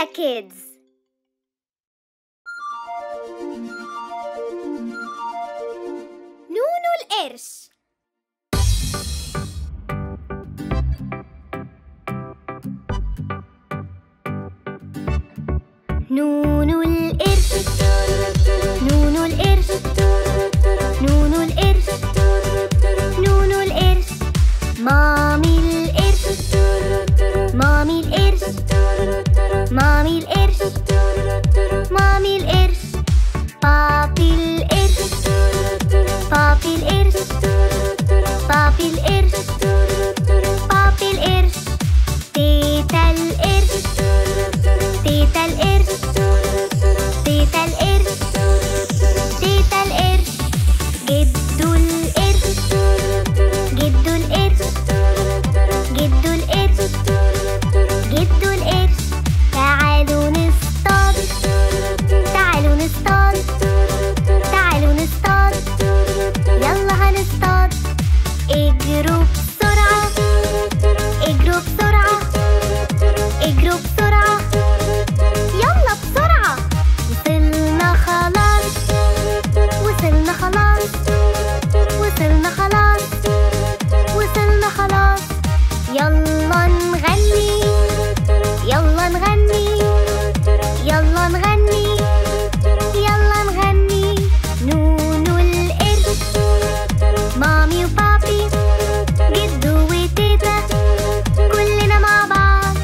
يلا كيدز. نونو القرش. نونو القرش، نونو القرش، نونو القرش، نونو القرش. مامي القرش، مامي القرش، مامي القرش، مامي القرش. بابي القرش، بابي القرش، بابي القرش، بابي القرش. تيتا القرش، تيتا القرش، تيتا القرش، تيتا القرش. جدو القرش، جدو القرش، جدو القرش، جدو القرش. تعالوا نصطاد، تعالوا نصطاد، تعالوا نصطاد، يلا هنصطاد. اجروا بسرعة، اجروا بسرعة، اجروا بسرعة، يلا بسرعة. وصلنا خلاص، وصلنا خلاص، وصلنا خلاص، وصلنا خلاص. يلا نغني، يلا نغني، يلا نغني، يلا نغني. نونو القرش، مامي وبابي، جدو وتيتا، كلنا مع بعض.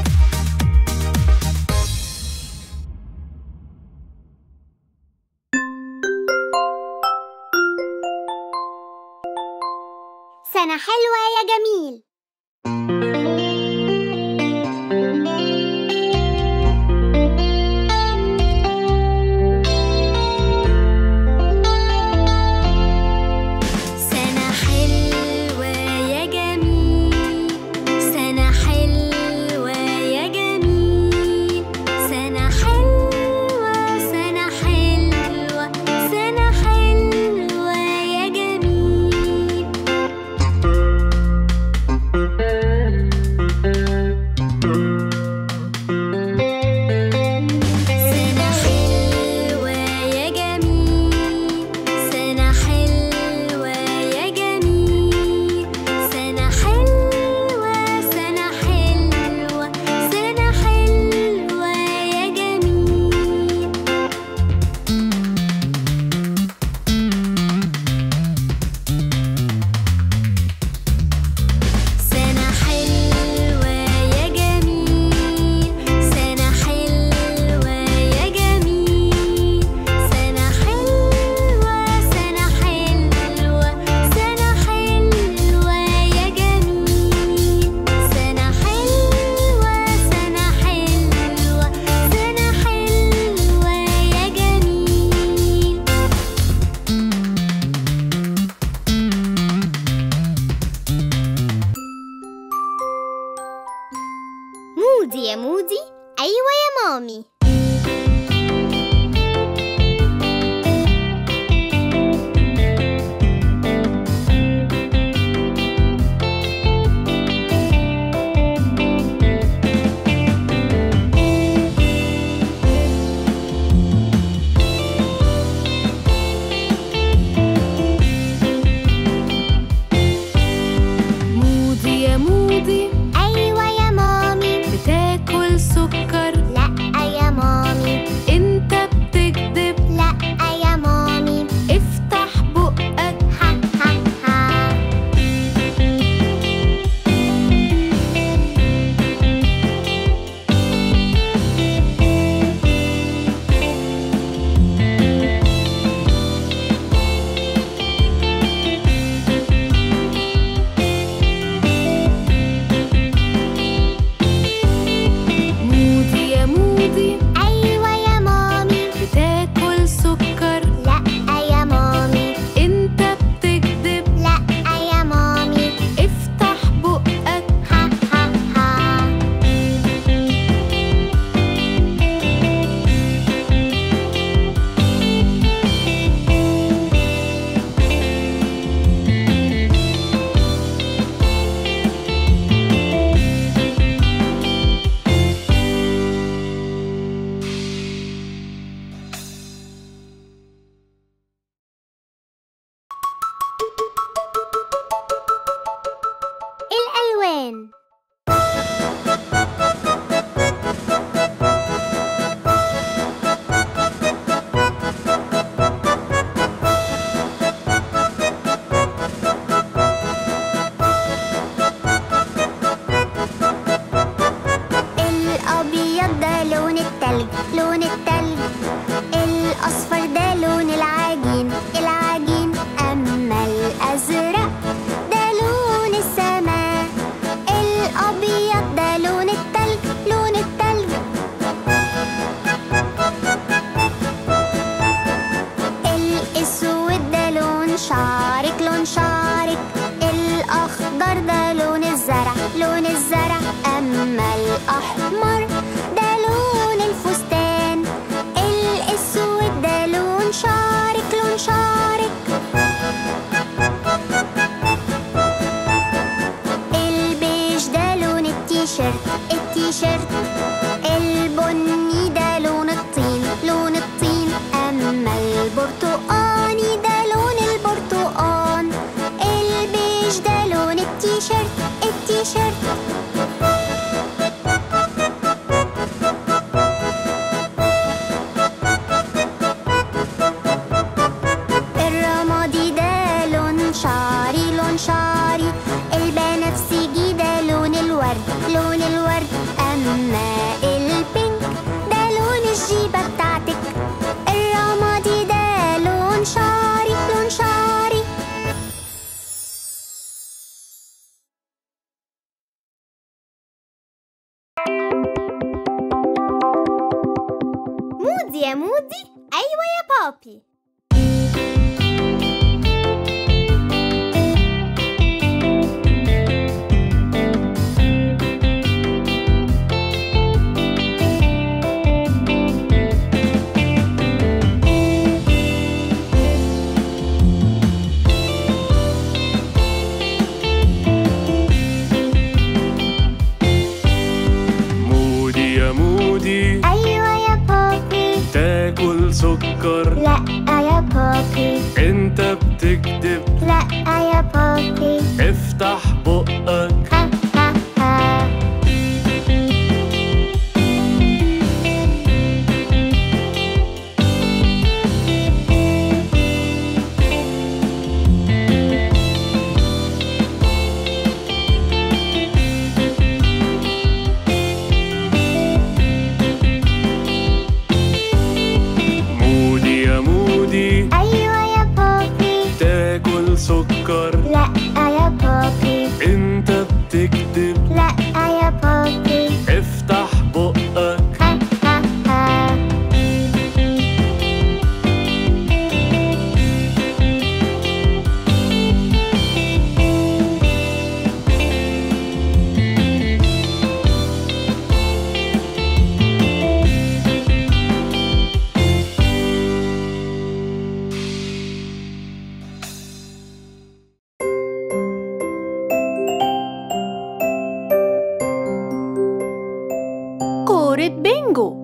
سنة حلوة يا جميل. أيوة يا مامي. بتاكل سكر؟ لأ يا الآن. الأبيض ده لون التلج، لون التلج. الأصفر ده لون العجين، العجين. أما الأزرق ده لون السماء. الأبيض ده لون التلج، لون التلج. الأسود ده لون شعرك، لون شعرك. الأخضر ده لون الزرع، لون الزرع. أما الأحمر ده لون الفستان. الأسود ده لون شعرك، لون شعرك. البيج ده لون التيشيرت، التيشيرت. البني ده لون الطين، لون الطين. أما البرتقاني ده لون البرتقان. البيج ده لون التيشيرت، التيشيرت. لون الورد. أما البينك ده لون الجيبة بتاعتك. الرمادي ده لون شعري، لون شعري. مودي يا مودي، أيوة يا بابي. سكر؟ لأ يا بابي. انت بتكدب؟ لأ يا بابي. افتح بقك. ها ها ها. سكر؟ لأ يا بابي. انت بتكدب؟ لأ يا بابي. افتح بقك. ها ها ها. بينجو.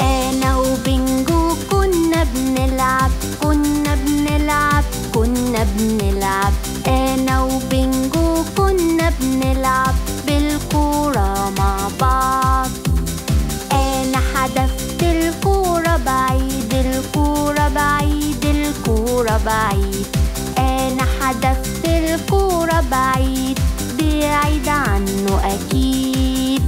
أنا وبينجو كنا بنلعب، كنا بنلعب، كنا بنلعب. أنا وبينجو كنا بنلعب بالكورة مع بعض. أنا حدفت الكورة بعيد، الكورة بعيد، الكورة بعيد. أنا حدفت الكورة بعيد، بعيد عنه أكيد.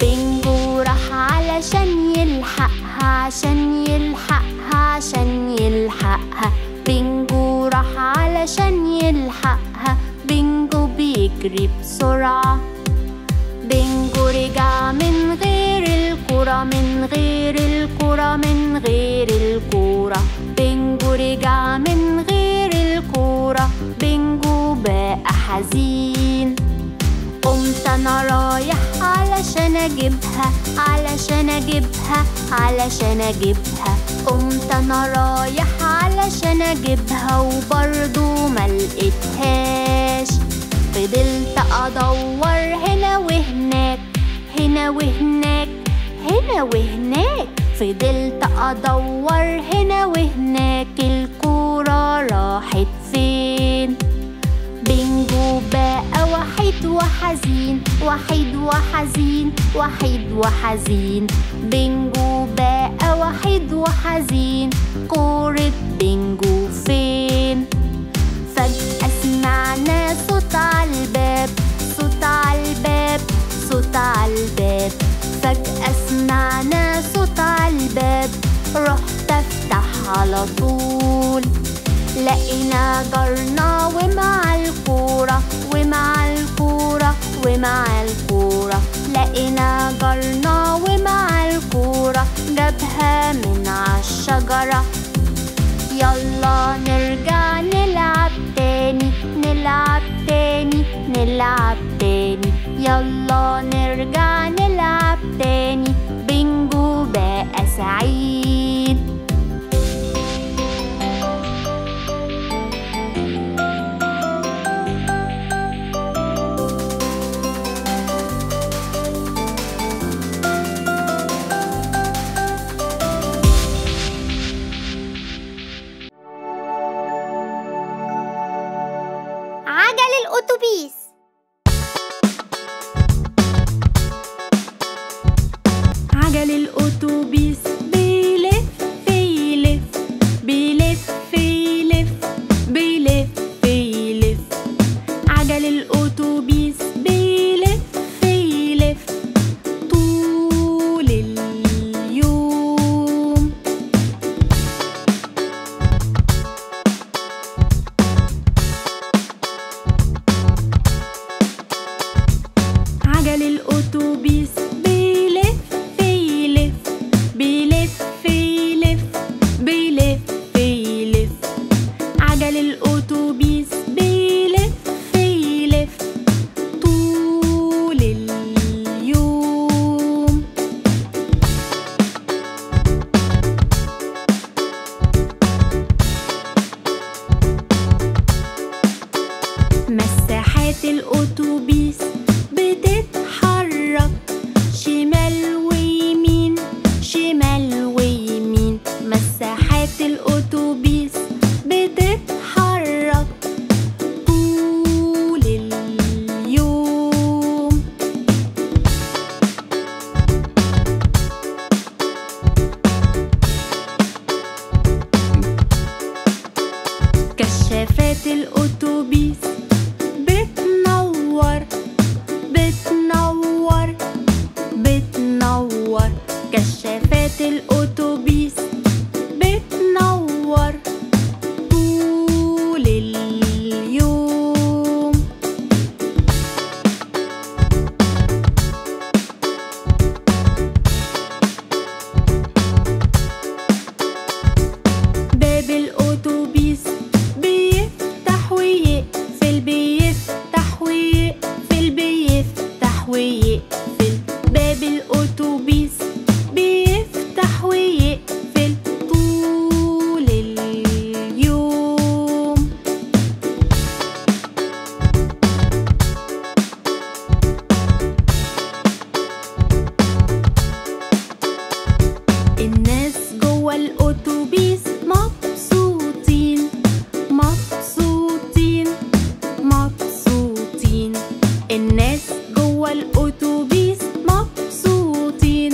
بينجو راح علشان يلحقها، عشان يلحقها، عشان يلحقها. بينجو راح علشان يلحقها. بينجو بيجري بسرعة. بينجو رجع من غير الكرة، من غير الكرة، من غير الكرة. بينجو رجع من غير الكرة. بينجو بقى حزين. قمت أنا رايح علشان أجيبها، علشان أجيبها، علشان أجيبها. قمت أنا رايح علشان أجيبها وبرضه ملقتهاش. فضلت وهناك هنا وهناك، فضلت أدور هنا وهناك الكورة راحت فين. بينجو بقى وحيد وحزين، وحيد وحزين، وحيد وحزين. بينجو بقى وحيد وحزين، كورة بينجو فين؟ فجأة سمعنا صوت عالباب، صوت عالباب، صوت عالباب. فجأة سمعنا صوت عالباب، رحت افتح على طول. لقينا جارنا ومع الكورة، ومع الكورة، ومع الكورة. لقينا جارنا ومع الكورة، جابها من عالشجرة. يلا نرجع نلعب تاني، نلعب تاني، نلعب تاني. يلا نرجع نلعب تاني، بينجو بقى سعيد. الأوتوبيس. عجل الأوتوبيس بيلف بيلف بيلف بيلف بيلف بيلف. عجل الأوتوبيس بيلف بيلف طول اليوم. عجل الأوتوبيس بيلف بيلف بيلف بيلف بيلف بيلف. عجل الأوتوبيس بيلف بيلف طول اليوم. مساحات الأوتوبيس بتتحرك شمال ويمين، شمال ويمين. مساحات الأوتوبيس بتتحرك طول اليوم. كشافات الأوتوبيس بتنور بتنور بتنور. كشافات الأوتوبيس بتنور طول اليوم. باب الأوتوبيس بيفتح ويقفل، بيفتح ويقفل، بيفتح ويقفل. باب الأوتوبيس بيفتح ويقفل طول اليوم. الناس جوه الأوتوبيس مبسوطين، مبسوطين، مبسوطين. الناس جوه الأوتوبيس مبسوطين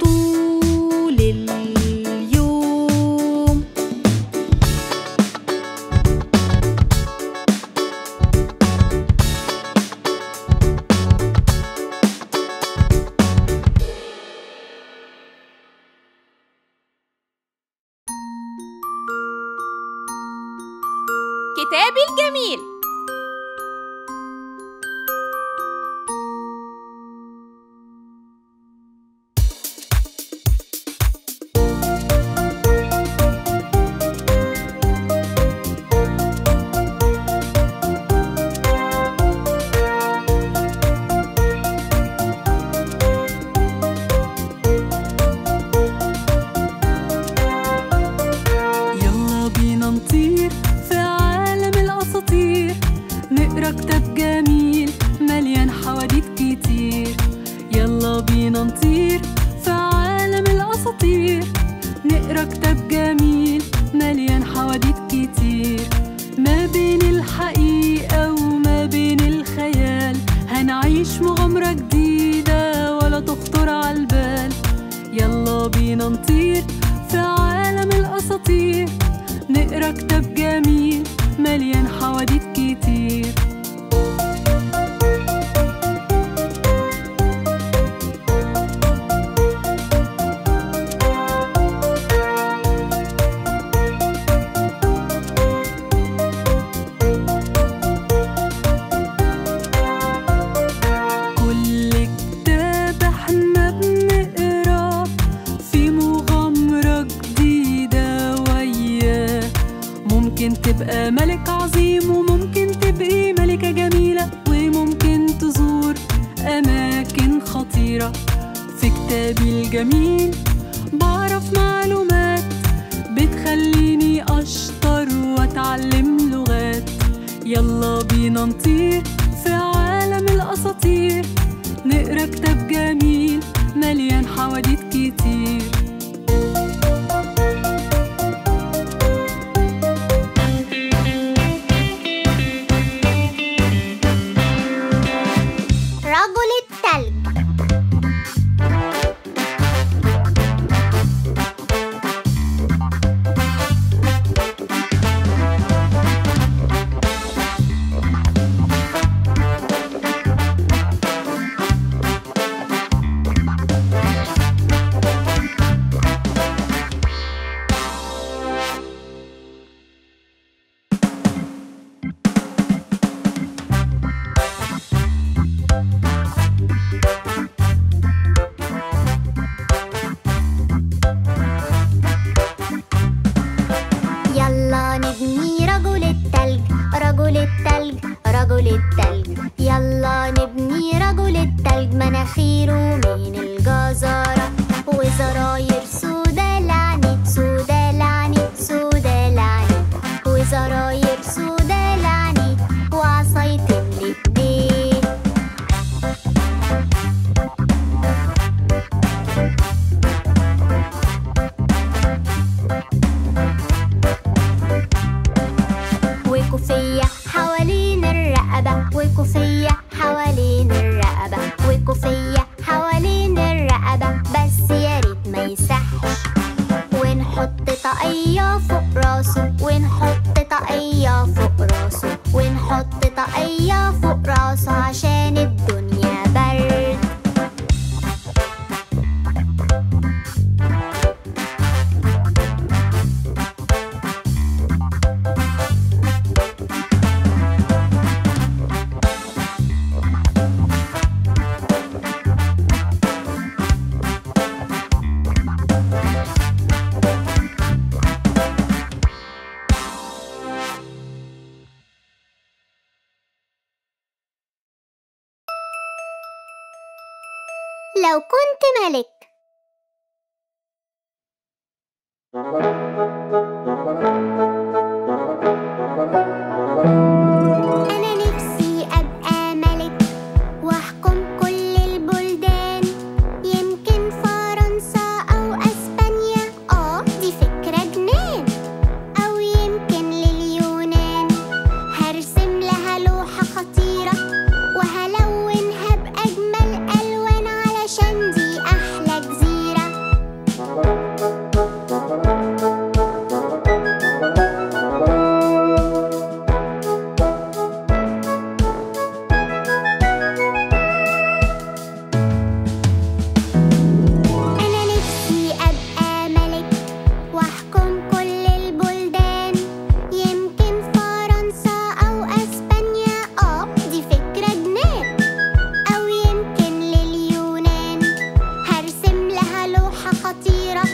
طول اليوم. كتابي الجميل. نقرا كتاب جميل مليان حواديت كتير. يلا بينا بره كتاب جميل مليان حواديت كتير ما بين الحقيقة وما بين الخيال، هنعيش مغامرة جديدة ولا تخطر عالبال. يلا بينا نطير في عالم الأساطير، نقرا كتاب جميل مليان حواديت كتير. ممكن تبقى ملك عظيم وممكن تبقي ملكة جميلة وممكن تزور أماكن خطيرة. في كتابي الجميل بعرف معلومات بتخليني أشطر وأتعلم لغات. يلا بينا نطير في عالم الأساطير، نقرا كتاب جميل مليان حواديت كتير. لو كنت ملك. أنا نفسي أبقى ملك وأحكم كل البلدان، يمكن فرنسا أو أسبانيا، دي فكرة جنان، أو يمكن لليونان، هرسم لها لوحة خطيرة وهلونها بأجمل ألوان عشان دي أحلى جزيرة. أنا نفسي أبقى ملك وأحكم كل البلدان، يمكن فرنسا أو أسبانيا، دي فكرة جنان، أو يمكن لليونان، هرسم لها لوحة خطيرة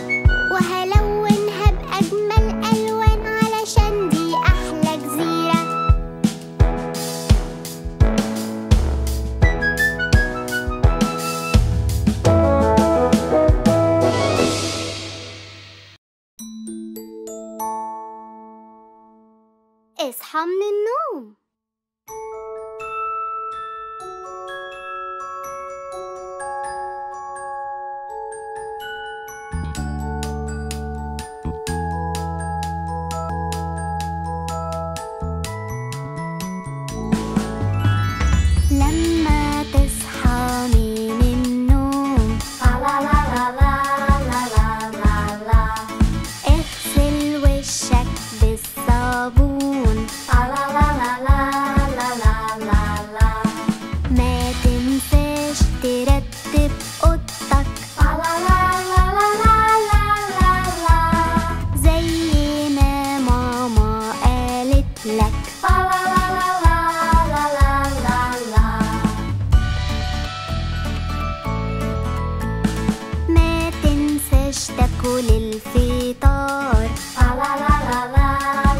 وهلونها بأجمل ألوان علشان دي أحلى جزيرة. اصحى من النوم. للفطار، لا لا لا لا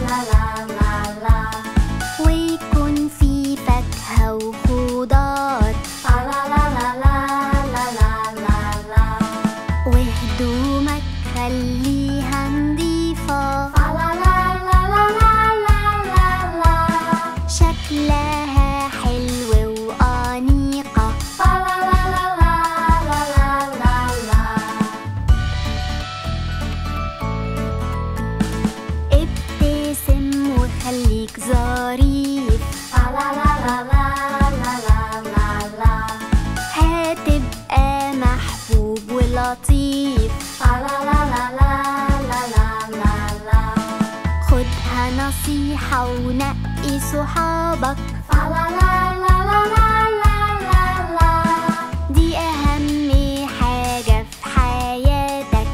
لا لا لا، ويكون في فاكهة وخضار، لا لا لا لا لا لا، وهدومك خليها نضيفة، لا لا لا لا لا لا، شكلها خليك ظريف، لا لا لا لا لا لا، هتبقى محبوب ولطيف، لا لا لا لا لا، خدها نصيحة ونقي صحابك، لا لا لا لا لا، دي أهم حاجة في حياتك، لا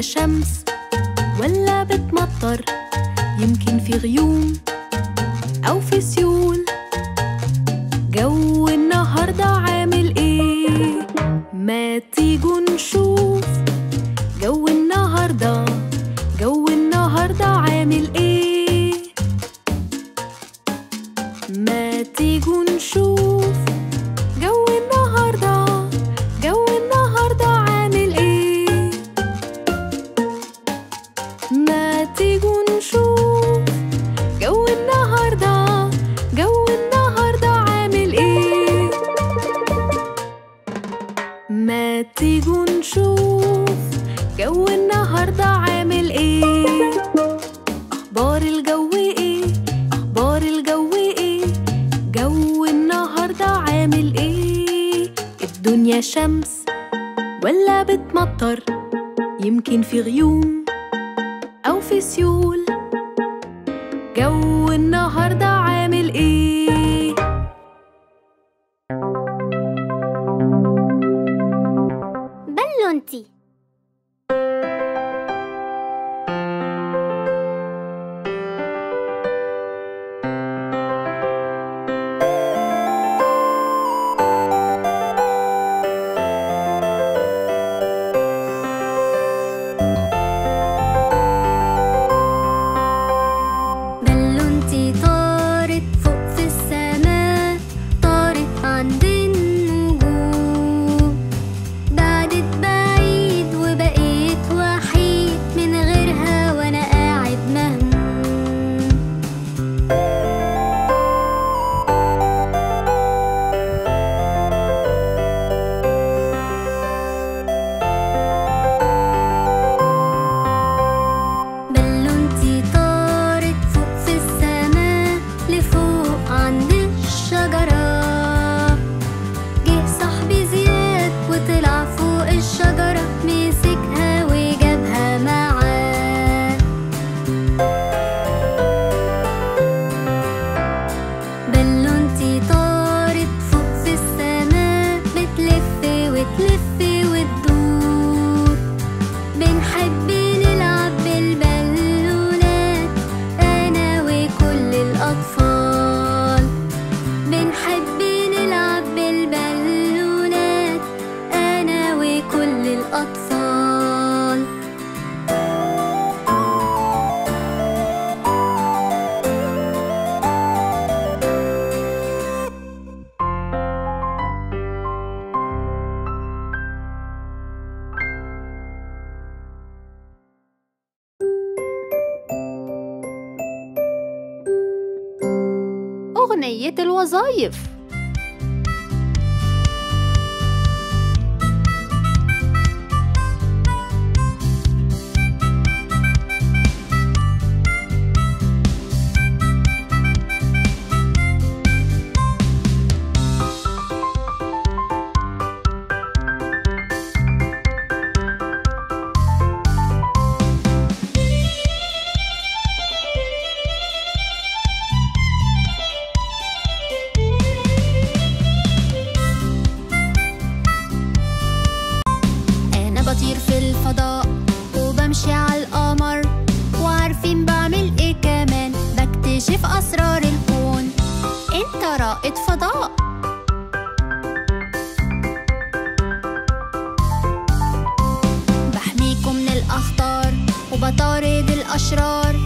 شمس ولا بتمطر، يمكن في غيوم أو في سيول. جو النهاردة عامل إيه؟ ما تيجوا نشوف جو النهاردة، جو النهاردة عامل إيه؟ ما تيجوا نشوف جو النهاردة، جو النهاردة عامل إيه؟ تيجوا نشوف جو النهاردة، جو النهاردة عامل ايه؟ ما تيجوا نشوف جو النهاردة عامل ايه؟ أخبار الجو ايه؟ أخبار الجو ايه؟ جو النهاردة عامل ايه؟ الدنيا شمس ولا بتمطر، يمكن في غيوم أو في سيول. جو النهاردة عامل إيه؟ بلونتي. أهمية الوظائف. بطير في الفضاء وبمشي على القمر، وعارفين بعمل ايه كمان، بكتشف اسرار الكون. انت رائد فضاء. بحميكم من الاخطار وبطارد الاشرار،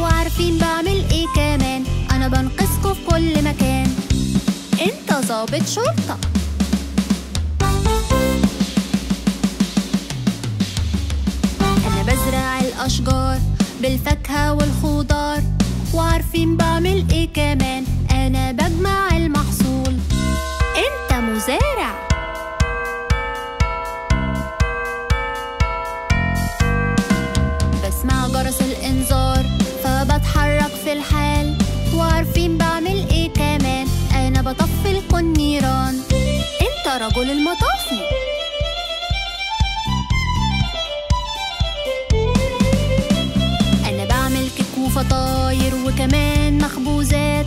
وعارفين بعمل ايه كمان، انا بنقذكم في كل مكان. انت ضابط شرطة. بزرع الأشجار بالفاكهة والخضار، وعارفين بعمل إيه كمان، أنا بجمع المحصول. أنت مزارع. بسمع جرس الإنذار فبتحرك في الحال، وعارفين بعمل إيه كمان، أنا بطفي النيران. أنت رجل المطافي. فطاير وكمان مخبوزات،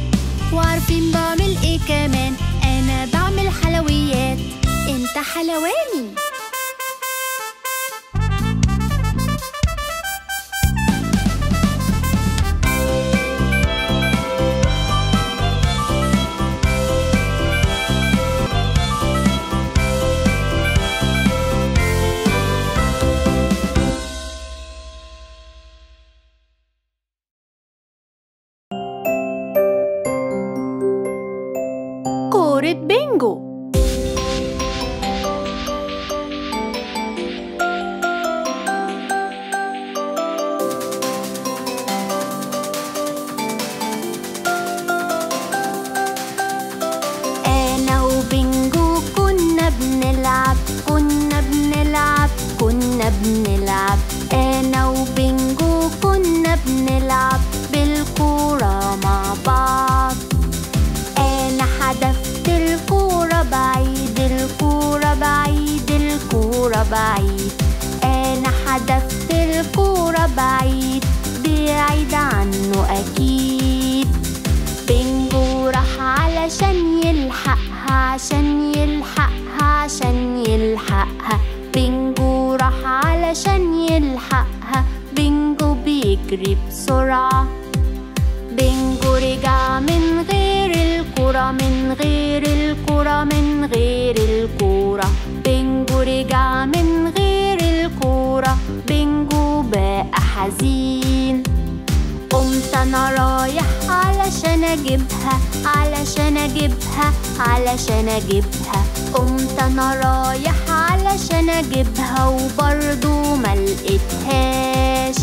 وعارفين بعمل ايه كمان، انا بعمل حلويات. انت حلواني. بينجو. أنا وبينجو كنا بنلعب. أنا وبينجو كنا بنلعب بالكورة مع بعض. أنا حدفت الكورة بعيد. أنا حدفت الكورة بعيد عنه أكيد. بينجو راح عشان يلحقها. بينجو راح بينجو بيجري بسرعة. بينجو رجع من غير الكورة. بينجو رجع من غير الكورة، بينجو بقى حزين. قمت أنا رايح علشان أجيبها. قمت أنا رايح وبرضو ملقتهاش.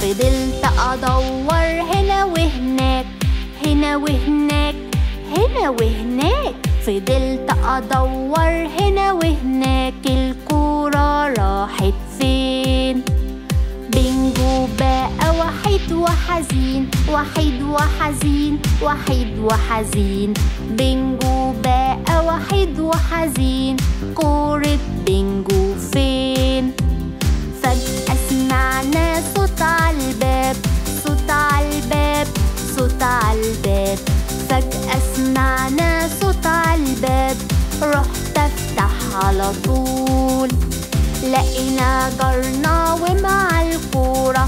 فضلت أدور هنا وهناك. فضلت أدور هنا وهناك، الكورة راحت فين؟ بينجو بقى وحيد وحزين. بينجو بقى وحيد وحزين، كورة بينجو فين؟ فجأة سمعنا صوت على الباب. فجأة سمعنا صوت على الباب، رحت افتح على طول. لقينا جارنا ومع الكورة.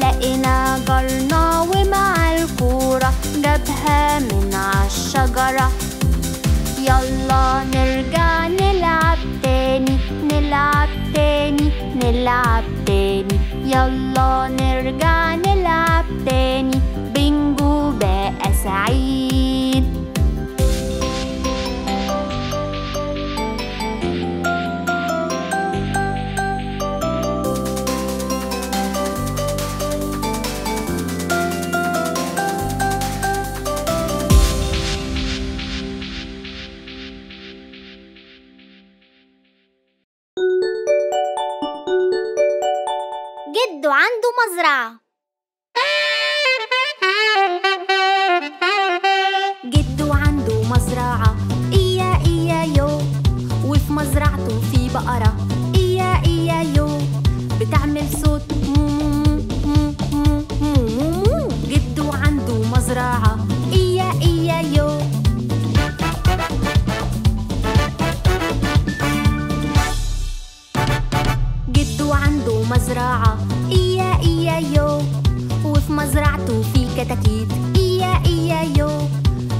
لقينا جارنا ومع الكورة، جابها من عالشجرة. يلا نرجع نلعب تاني. يلا نرجع نلعب تاني، بينجو بقى سعيد. المزرعة. جدو عنده مزرعة إيا إيا يو، وفي مزرعته في بقرة إيا إيا يو بتعمل صوت مو مو مو مو مو. جدو عنده مزرعة إيا إيا يو. جدو عنده مزرعة إيا إيا يو، وفي مزرعته في كتاكيت إيا إيا يو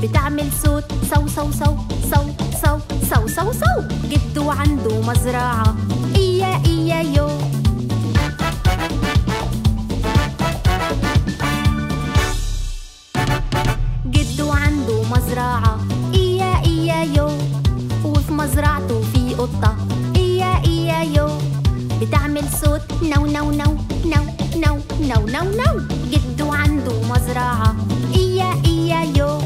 بتعمل صوت صو صو صو صو صو صو صو صو. جدو عنده مزرعة إيا إيا يو. جدو عنده مزرعة إيا إيا يو، وفي مزرعته في قطة إيا إيا يو بتعمل صوت نو نو نو نو نو نو نو نو. جدو عنده مزرعة إيا إيا يو.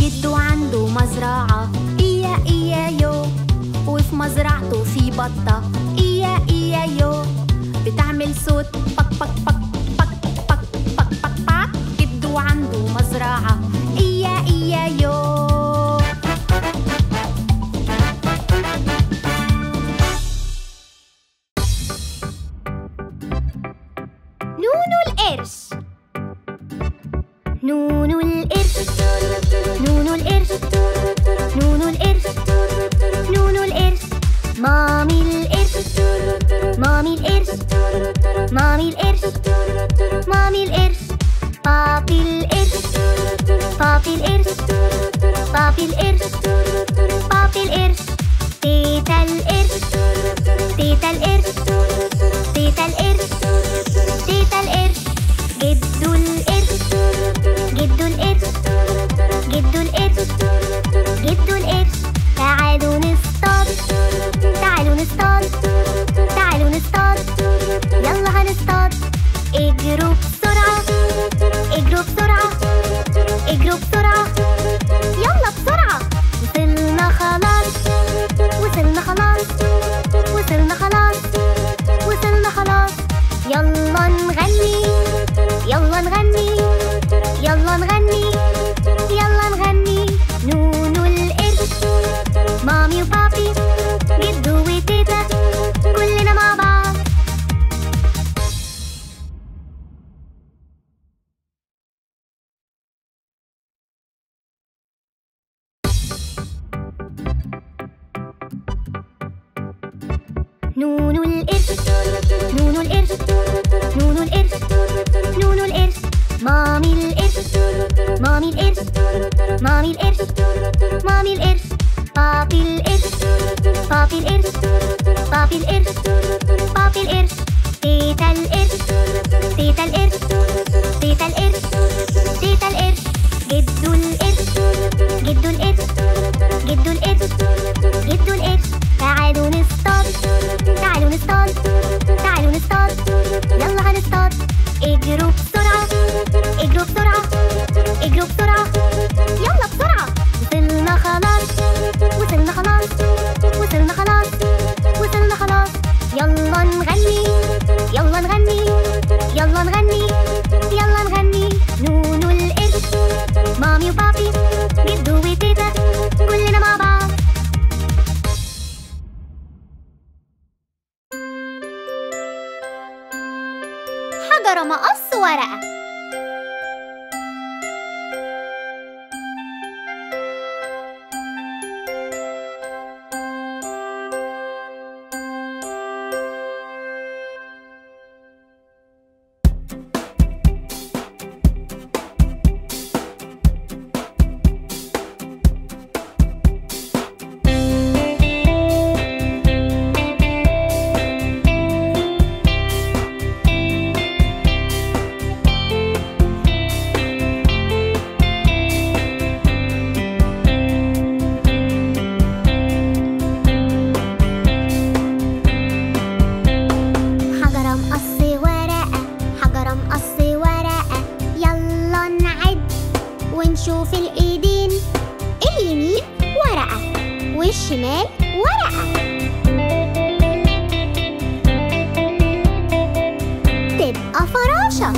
جدو عنده مزرعة إيا إيا يو، وفي مزرعته في بطة إيا إيا يو بتعمل صوت بك بك بك بك بك بك بك بك. جدو عنده مزرعة إيا إيا يو. نونو القرش. نونو القرش نونو القرش نونو القرش نونو القرش. مامي القرش مامي القرش مامي القرش مامي القرش. بابي القرش بابي القرش بابي القرش بابي القرش. تيتا القرش تيتا القرش تيتا القرش تيتا القرش. جدو القرش جدو القرش جدو القرش جدو القرش. تعالوا نصطاد تعالوا نصطاد تعالوا نصطاد يلا هنصطاد. اجروا بسرعة اجروا بسرعة اجروا بسرعة يلا بسرعة. وصلنا خلاص وصلنا خلاص وصلنا خلاص وصلنا خلاص. يلا نغني يلا نغني يلا نغني يلا نغني. نونو القرش مامي وبابي جدو وتيتا كلنا مع بعض. نونو القرش نونو القرش نونو القرش نونو القرش. مامي القرش مامي القرش مامي القرش مامي القرش. بابي القرش بابي القرش بابي القرش بابي القرش. تيتا القرش تيتا القرش تيتا القرش تيتا القرش. جدو القرش جدو القرش جدو القرش جدو القرش. تعالوا نصطاد تعالوا نصطاد تعالوا نصطاد يلا هنصطاد. اجروا بسرعة اجروا بسرعة اجروا بسرعة يلا بسرعة. وصلنا خلاص وصلنا خلاص وصلنا خلاص وصلنا خلاص. يلا نغني يلا نغني يلا نغني يلا نغني. نونو القرش مامي وبابي جدو وتيتا كلنا مع بعض. حجر مقص ورقة. والشمال ورقة. تبقى فراشة.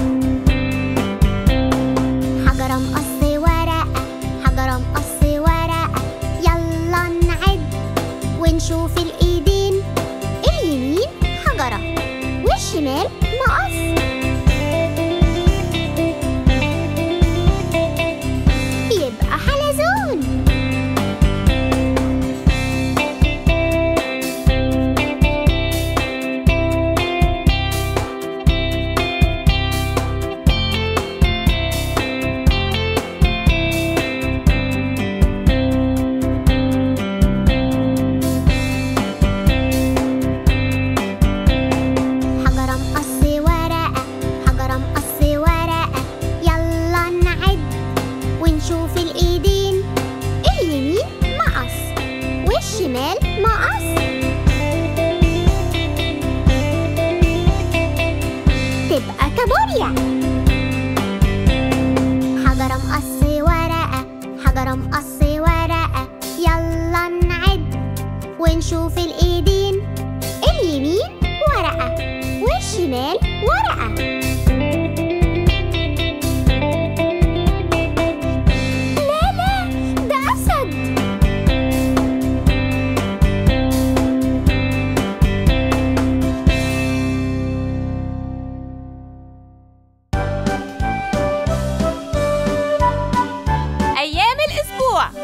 حجرة مقص ورقة، حجرة مقص ورقة. يلا نعد ونشوف الإيدين. اليمين حجرة والشمال مقص. ونشوف الإيدين، اليمين ورقة والشمال ورقة. لا لا، ده أسد. أيام الأسبوع.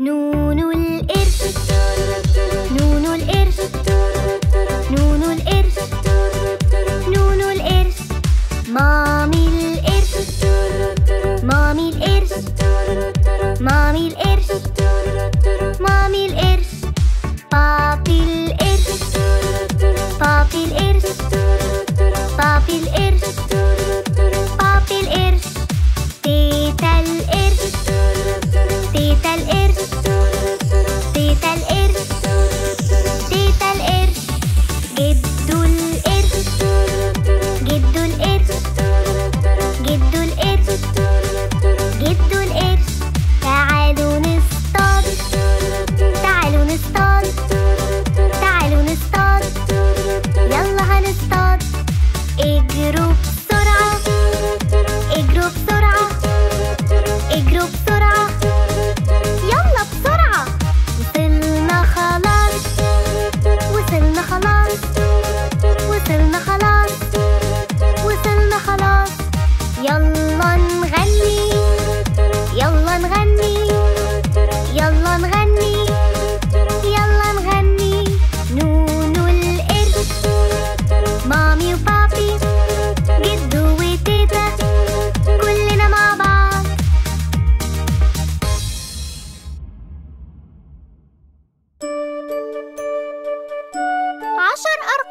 نونو القرش، نونو القرش، نونو القرش، نونو القرش. مامي القرش، مامي القرش، مامي القرش، مامي القرش. بابي القرش، بابي القرش، بابي القرش، بابي القرش. تيتا القرش، تيتا القرش.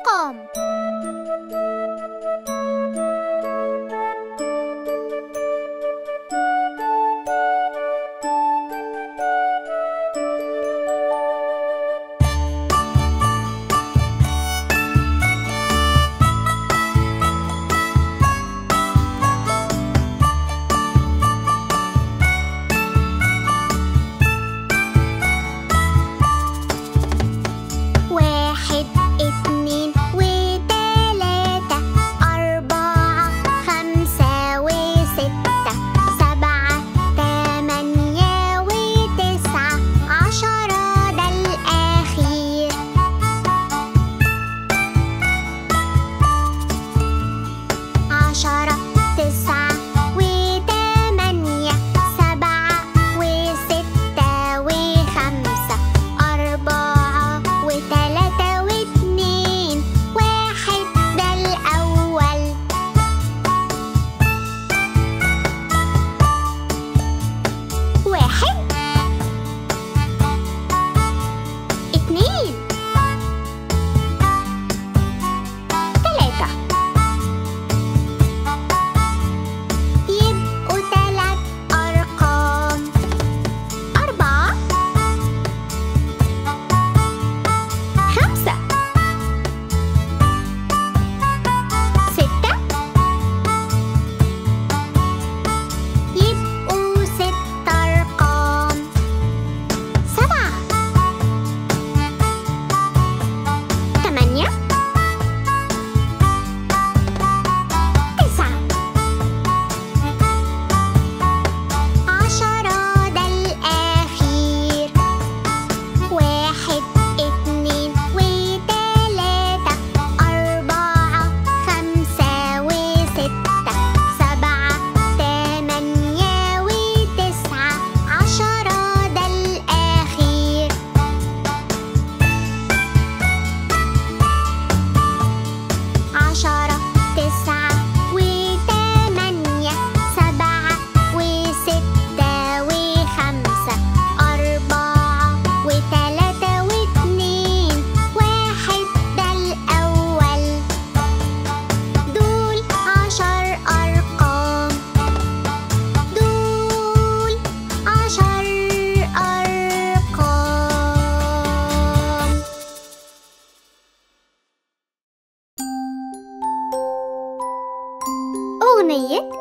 أرقام.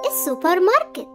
السوبر ماركت.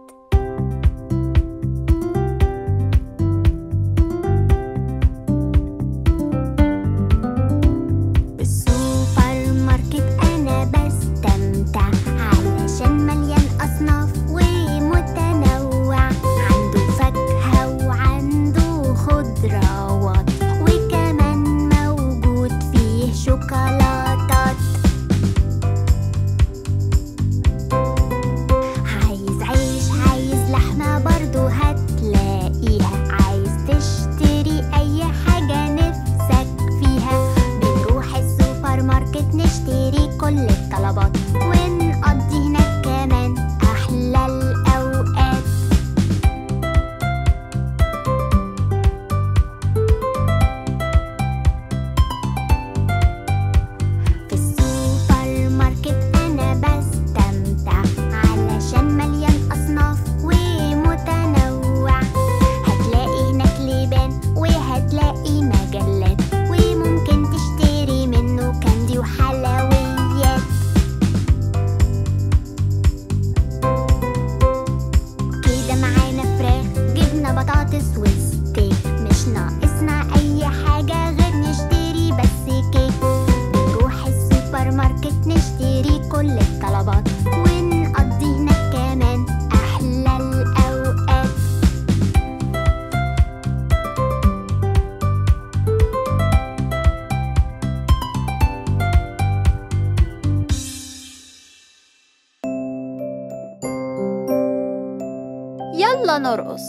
يلا نرقص.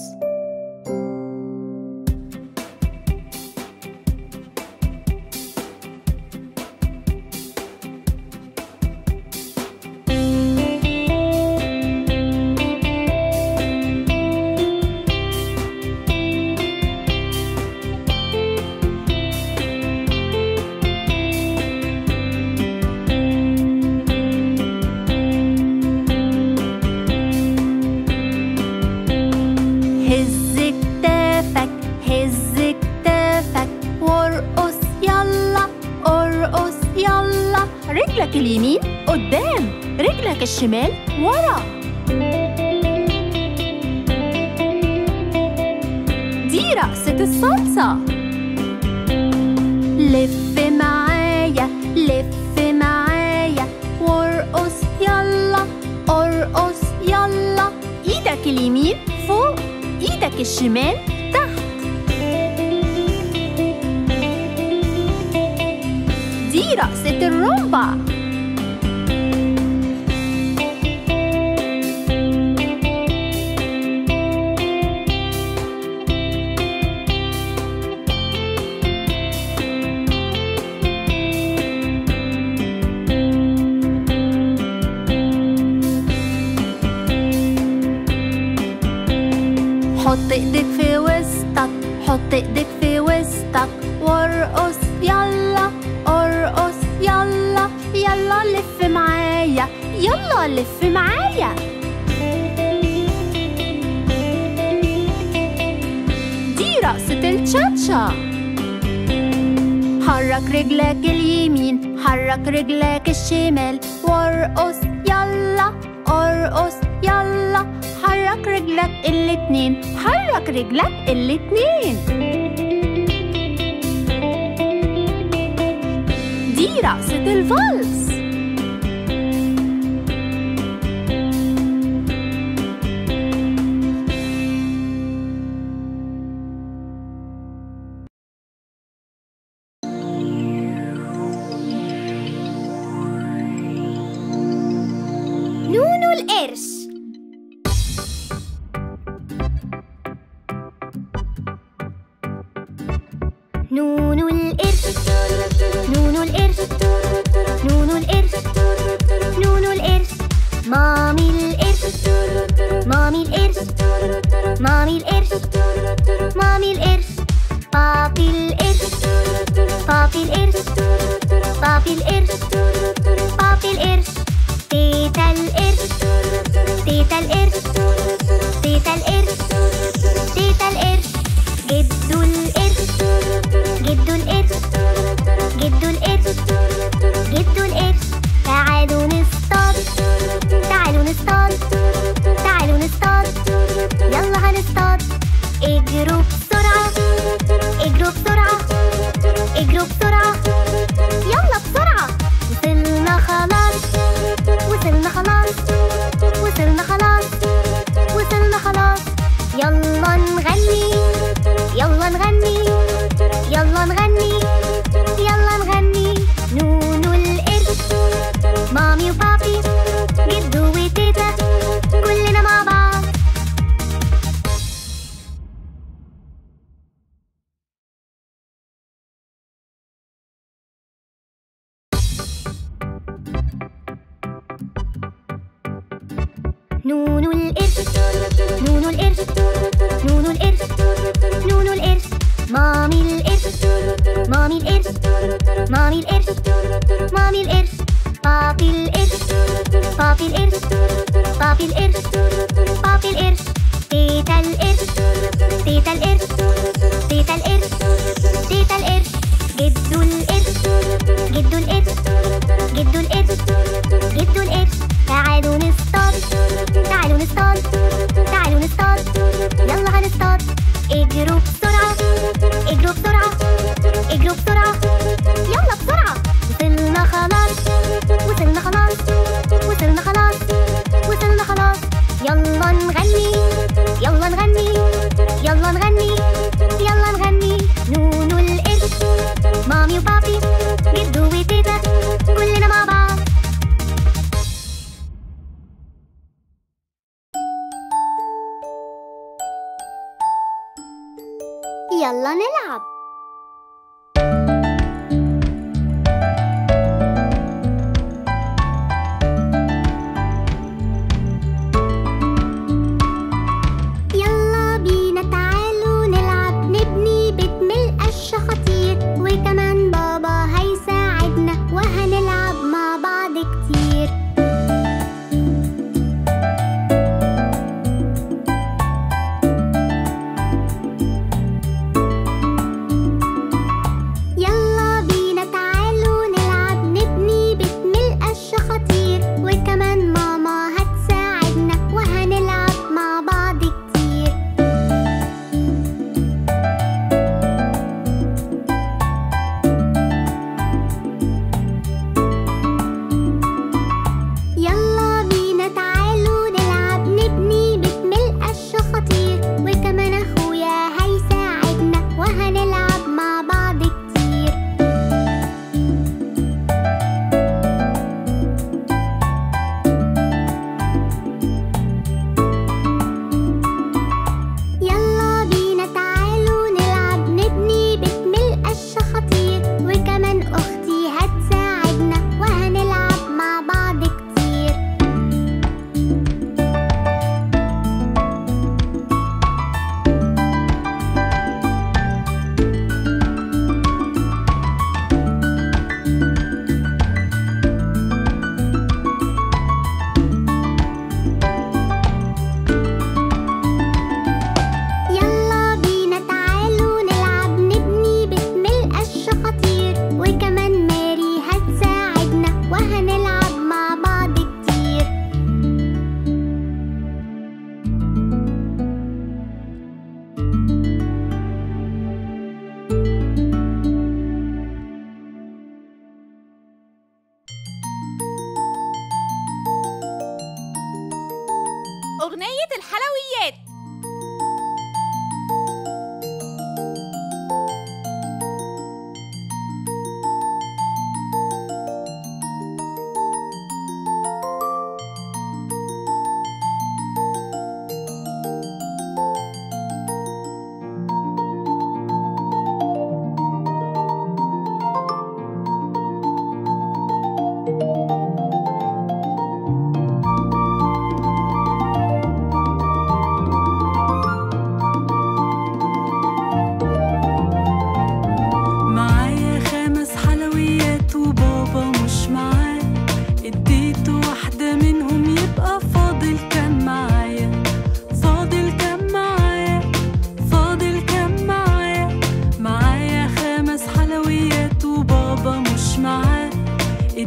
يلا رجلك اليمين قدام، رجلك الشمال ورا. دي رقصة الصلصة. لف معايا لف معايا وارقص يلا ارقص يلا. ايدك اليمين فوق، ايدك الشمال تحت. دي رقصة الرومبا. حط ايدك في وسطك، حط ايدك في وسطك وارقص يلا ارقص يلا. يلا لف معايا يلا لف معايا. دي رقصة التشاتشا. حرك رجلك اليمين، حرك رجلك الشمال وارقص يلا ارقص يلا. حرك رجلك الاتنين، حرك رجلك الاتنين. دي رقصة الفالس. نونو القرش. نونو القرش نونو القرش نونو القرش نونو القرش. مامي القرش مامي القرش مامي القرش مامي القرش. بابي القرش بابي القرش بابي القرش بابي القرش. تيتا القرش تيتا القرش تيتا القرش تيتا القرش. جدو القرش جدو القرش جدو القرش جدو القرش. تعالوا نصطاد تعالوا نصطاد تعالوا نصطاد. يلا هنصطاد. اجروا بسرعة اجروا بسرعة اجروا بسرعة. يلا بسرعة. وصلنا خلاص وصلنا خلاص وصلنا خلاص وصلنا خلاص. يلا نغني يلا نغني يلا نغني يلا نغني. نونو القرش مامي وبابي جدو وتيتا كلنا مع بعض. نونو القرش نونو القرش نونو القرش نونو القرش. مامي القرش مامي القرش مامي القرش مامي القرش. بابي القرش بابي القرش بابي القرش بابي القرش. تيتا القرش تيتا القرش تيتا القرش تيتا القرش. جدو القرش جدو القرش جدو القرش جدو القرش. تعالوا نصطاد تعالوا نصطاد تعالوا نصطاد. يلا هنصطاد. اجروا بسرعة اجروا بسرعة اجروا بسرعة. يلا بسرعة. وصلنا خلاص وصلنا خلاص وصلنا خلاص وصلنا خلاص. يلا نغني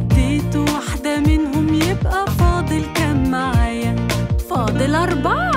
اديته واحدة منهم يبقى فاضل كام معايا؟ فاضل 4.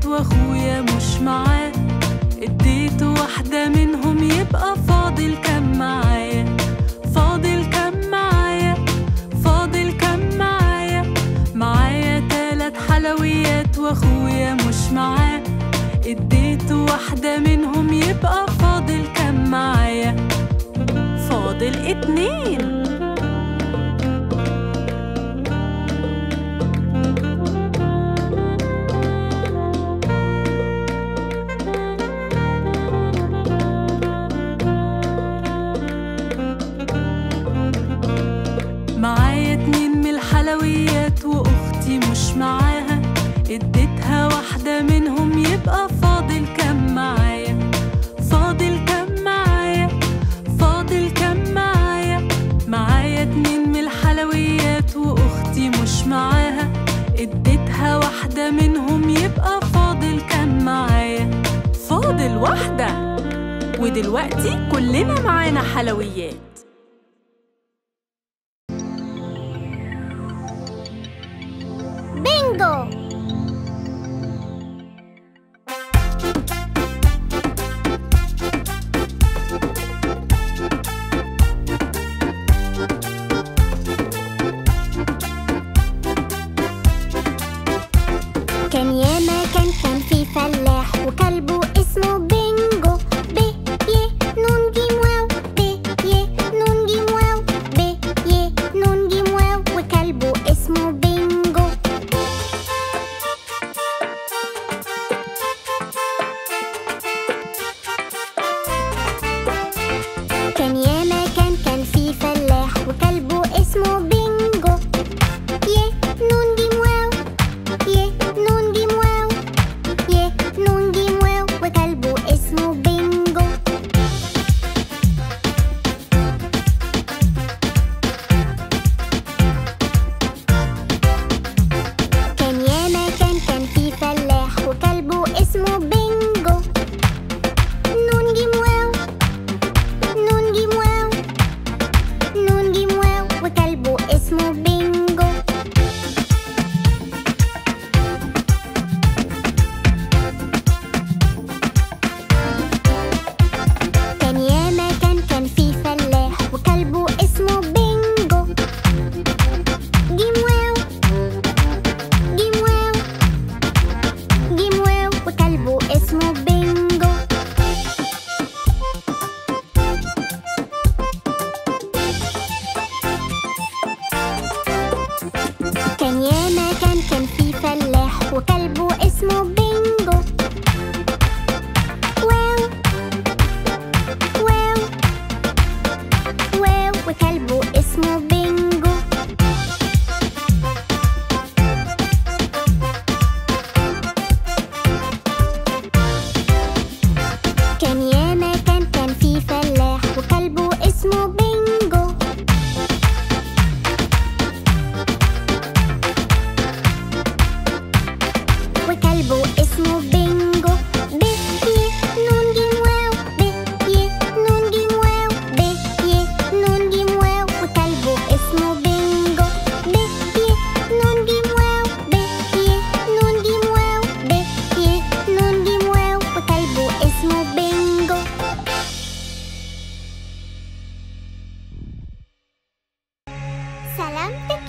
حلويات واخويا مش معاه، اديته واحدة منهم يبقى فاضل كام معايا؟ فاضل كام معايا؟ فاضل كام معايا؟ معايا 3 حلويات واخويا مش معاه، اديته واحدة منهم يبقى فاضل كام معايا؟ فاضل 2. معايا 2 من الحلويات واختي مش معاها، اديتها واحدة منهم يبقى فاضل كام معايا؟ فاضل كام معايا؟ فاضل كام معايا؟ معايا 2 من الحلويات واختي مش معاها، اديتها واحدة منهم يبقى فاضل كام معايا؟ فاضل 1. ودلوقتي كلنا معانا حلويات. بينجو. كان ياما كان في فلاح وكلبه اسمه بينجو. ب ي نون ج واو، ب ي نون ج واو، ب ي نون ج واو، وكلبه اسمه بينجو.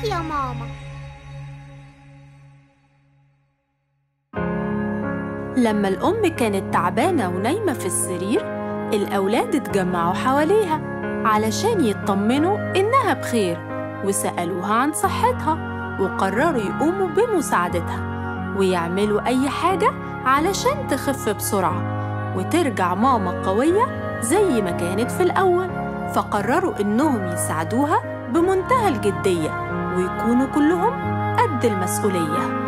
معاكي يا ماما. لما الأم كانت تعبانة ونايمة في السرير، الأولاد اتجمعوا حواليها علشان يطمنوا إنها بخير، وسألوها عن صحتها، وقرروا يقوموا بمساعدتها ويعملوا أي حاجة علشان تخف بسرعة وترجع ماما قوية زي ما كانت في الأول. فقرروا إنهم يساعدوها بمنتهى الجدية ويكونوا كلهم قد المسؤولية.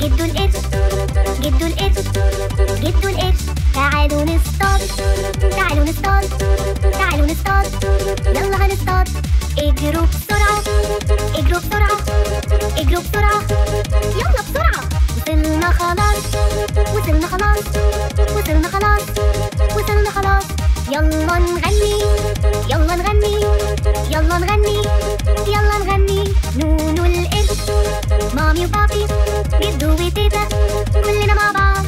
جدو القرش جدو القرش جدو القرش، تعالوا نصطاد تعالوا نصطاد تعالوا نصطاد، يلا هنصطاد. اجروا بسرعة اجروا بسرعة اجروا بسرعة، يلا بسرعة. وصلنا خلاص وصلنا خلاص وصلنا خلاص وصلنا خلاص، يلا نغني يلا نغني يلا نغني يلا نغني. نونو القرش مامي وبابي جدو وتيتا كلنا مع بعض.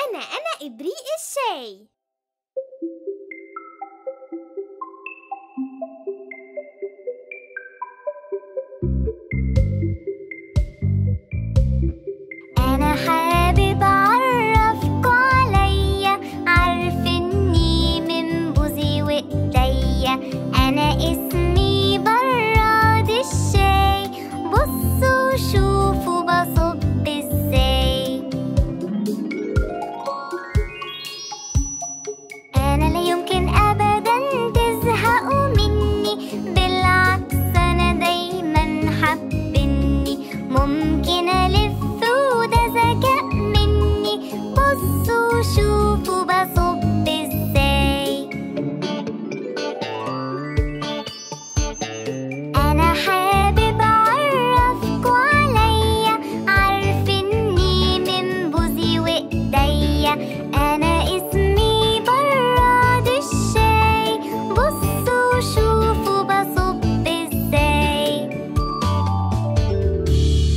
أنا إبريق الشاي. أنا حابب أعرفك عليا، عارفني من بوزي وإيديا. أنا اسمي براد الشاي، بصوا شوفوا بصب إزاي. أنا لا يمكن أبدا تزهقوا مني، بالعكس أنا دايما حابني. ممكن ألف شوفوا بصب ازاي. انا حابب اعرفكوا عليا، عارفني من بوزي وايديا. انا اسمي براد الشاي،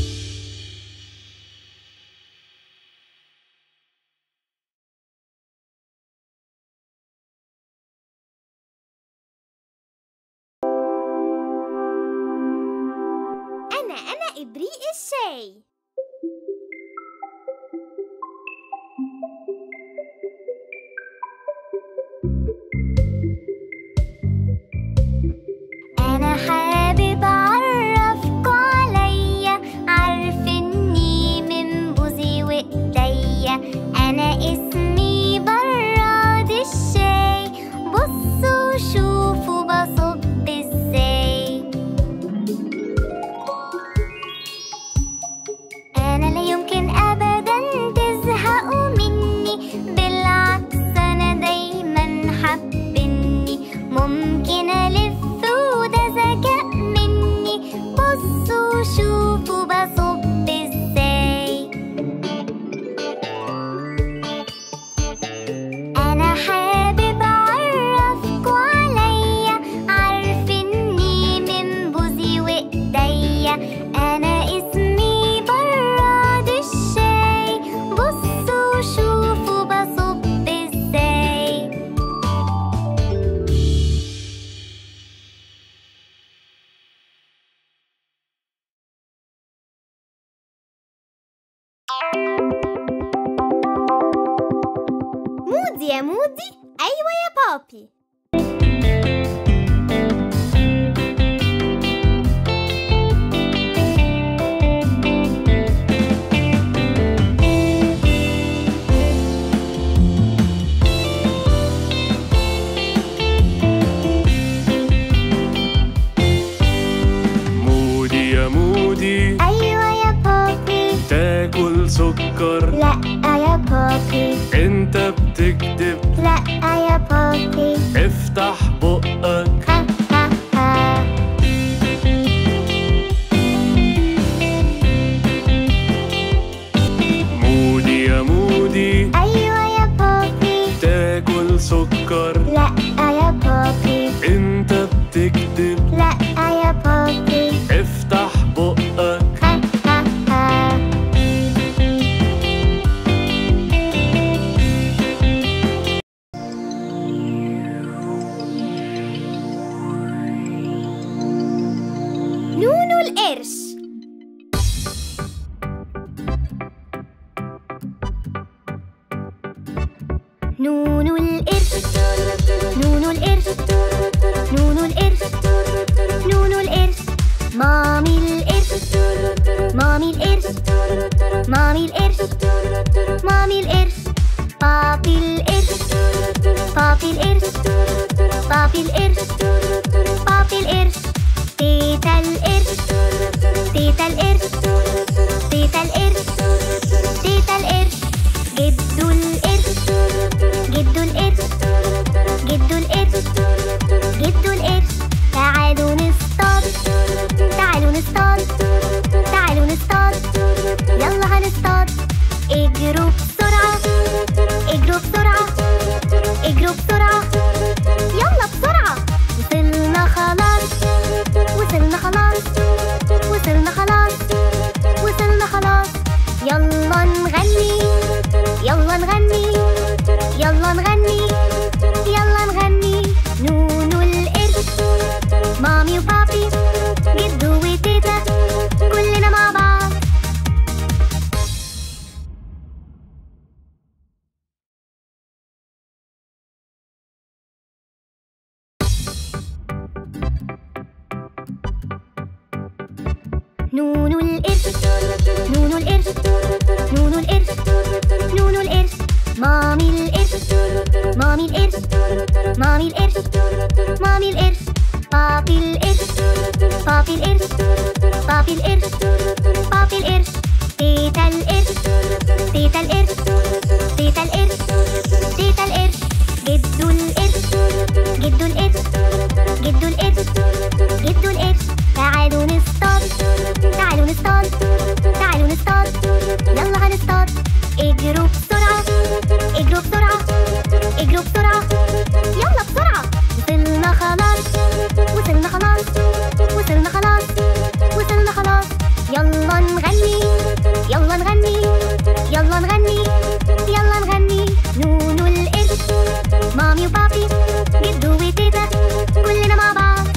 بصوا شوفوا بصب ازاي. أنا إبريق الشاي. أنا حابب أعرفكوا عليا، عارفني من بوزي وإيديا. أنا اسمي براد الشاي، بصوا شوفوا بصب إزاي. يمكن أبدا تزهقوا مني، بالعكس أنا دايما حابني. ممكن ألف وده ذكاء مني، بصوا شوفوا بصب إزاي. أنا حابب أعرفكوا عليا، عارفني من بوزي وإيديا. أنا اسمي شوفوا بصب ازاي. مودي يا مودي، ايوه يا بابي. سكر؟ لا يا بابي. انت بتكدب؟ لا يا بابي. افتح بقك. ها ها ها. مودي يا مودي، ايوه يا بابي. تاكل سكر؟ لا يا بابي. انت بتكدب؟ لا يا بابي. افتح بقك. نونو القرش نونو القرش نونو القرش نونو القرش، مامي القرش مامي القرش مامي القرش مامي القرش، بابي القرش بابي القرش بابي القرش. نونو القرش نونو القرش نونو القرش نونو القرش مامي القرش مامي القرش مامي القرش مامي القرش بابي القرش بابي القرش بابي القرش بابي القرش تيتا القرش تيتا القرش تيتا القرش تيتا القرش جدو القرش جدو القرش جدو القرش جدو القرش تعالوا نصطاد تعالوا نصطاد تعالوا نصطاد يلا هنصطاد اجروا بسرعة اجروا بسرعة اجروا بسرعة يلا بسرعة وصلنا خلاص وصلنا خلاص وصلنا خلاص وصلنا خلاص يلا نغني يلا نغني يلا نغني يلا نغني نونو القرش مامي وبابي جدو وتيتا كلنا مع بعض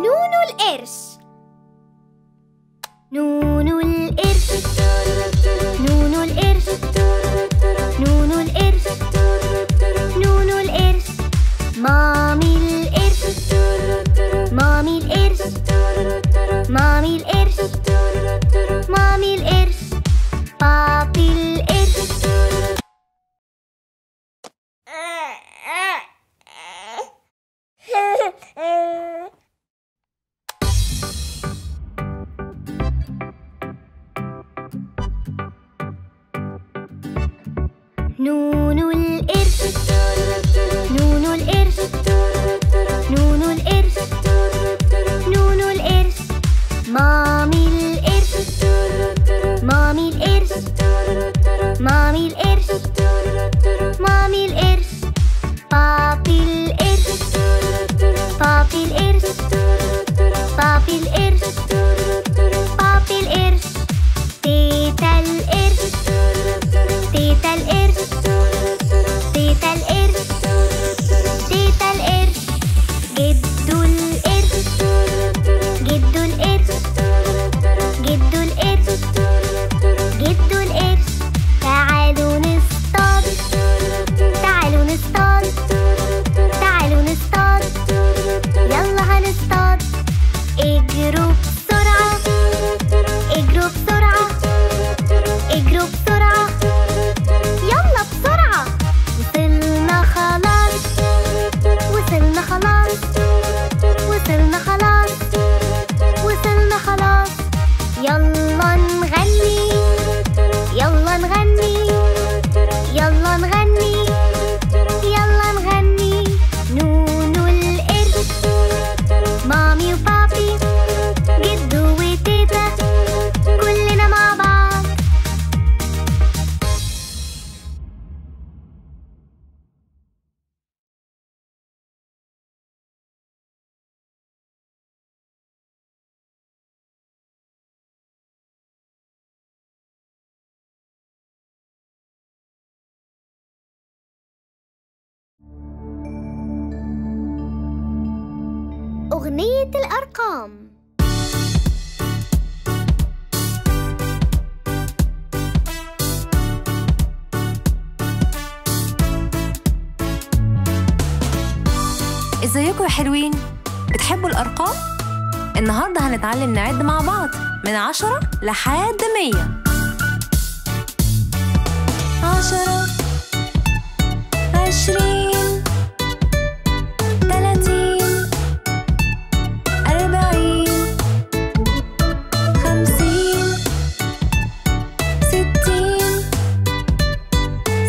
نونو القرش مامي أغنية الأرقام. ازيكم يا حلوين؟ بتحبوا الأرقام؟ النهاردة هنتعلم نعد مع بعض من 10 لحد 100. 10، 20، 30، 40، 50، 60،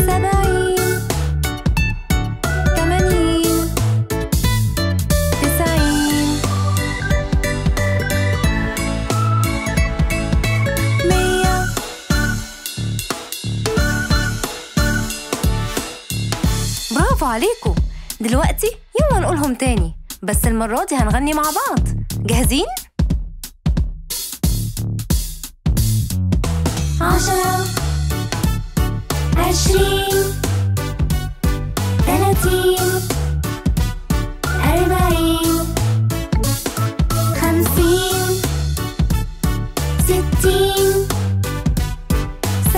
70، 80، 90، 100. برافو عليكم. دلوقتي يلا نقولهم تاني، بس المرة دي هنغني مع بعض. جاهزين؟ 10، 20، 30، 40، 50، 60، 70، 80، 90،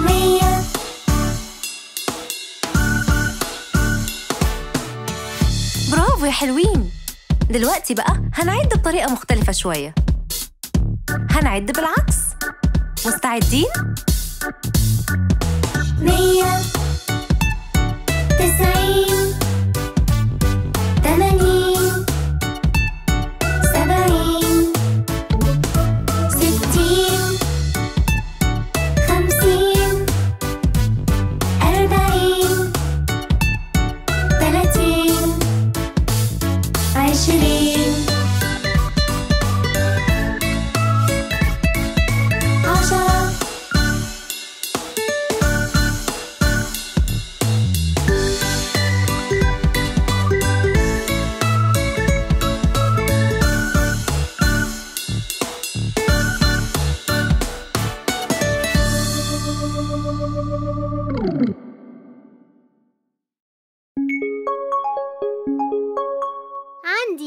100. برافو يا حلوين. دلوقتي بقى هنعد بطريقة مختلفة شوية، هنعد بالعكس. مستعدين؟ 100، 90، 80، 70، 60، 50، 40، 30، 20. 10، 100.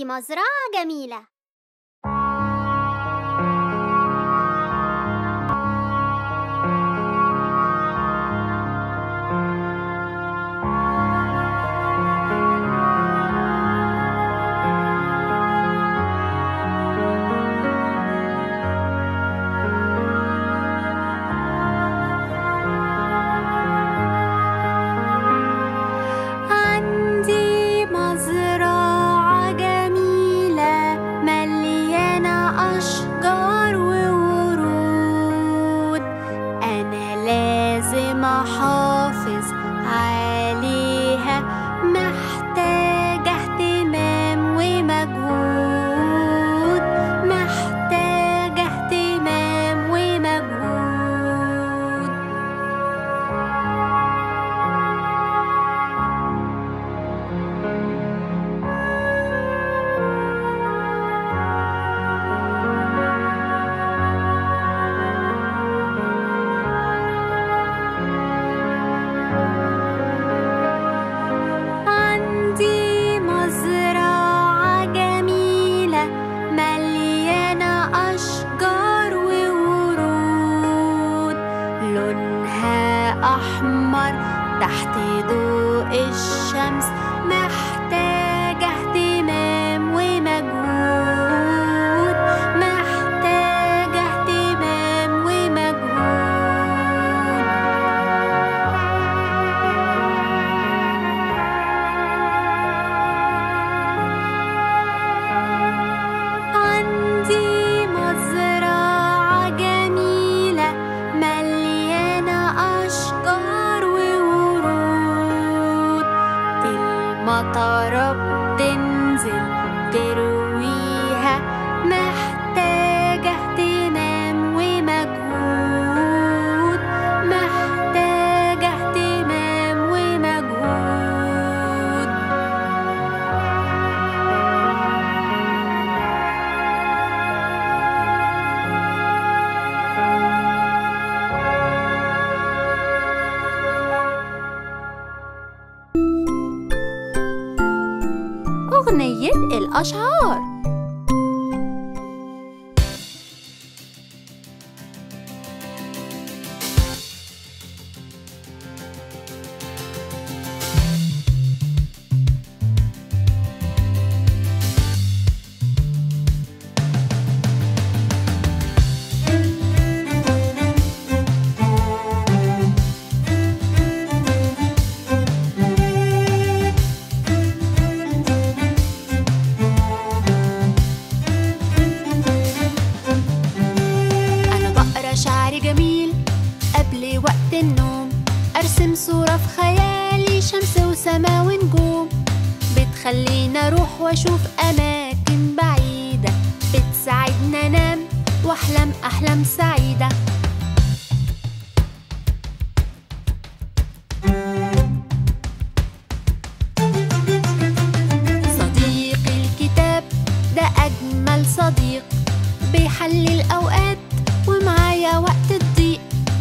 مزرعة جميلة. عندي مزرعة جميلة الأشعار. صورة في خيالي شمس وسما ونجوم، بتخلينا اروح واشوف اماكن بعيدة، بتساعدنا انام واحلم احلام سعيدة. صديق الكتاب ده اجمل صديق، بيحلي الاوقات ومعايا وقت الضيق،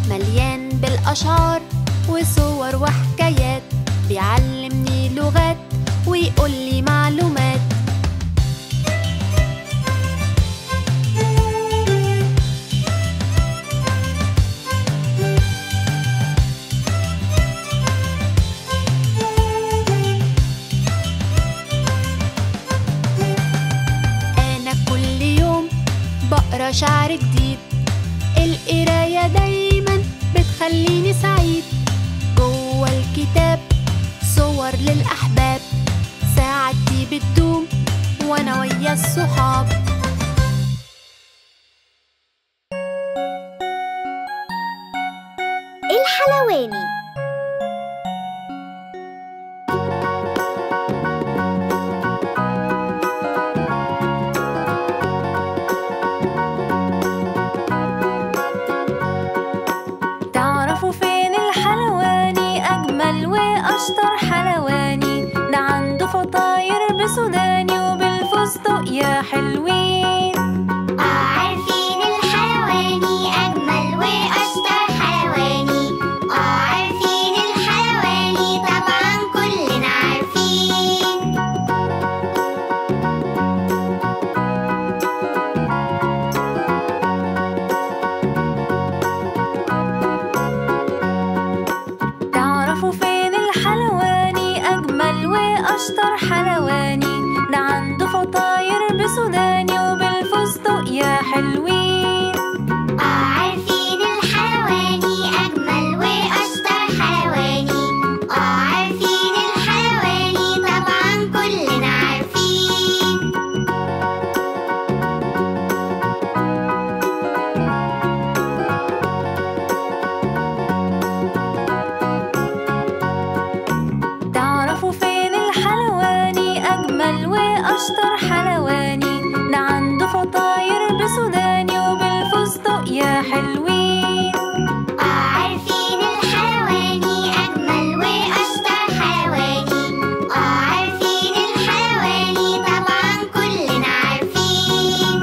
مليان بالاشعار وصور وحكايات، بيعلمني لغات ويقولي معلومات. أنا كل يوم بقرا شعر جديد، القراية دايما بتخليني سعيد. جوه الكتاب صور للأحباب، ساعتي بتدوم وأنا ويا الصحاب. الحلواني. أشطر حلواني ده عنده فطاير بسوداني وبالفستق يا حلوين. عارفين الحلواني أجمل وأشطر حلواني، عارفين الحلواني طبعا كلنا عارفين. تعرفوا فين الحلواني أجمل وأشطر حلواني ده عنده فطاير بسوداني وبالفستق يا حلوين. عارفين الحلواني أجمل وأشطر حلواني، عارفين الحلواني طبعا كلنا عارفين. أشطر حلواني ده عنده فطاير بسوداني وبالفستق يا حلوين. عارفين الحلواني أجمل وأشطر حلواني، عارفين الحلواني طبعا كلنا عارفين.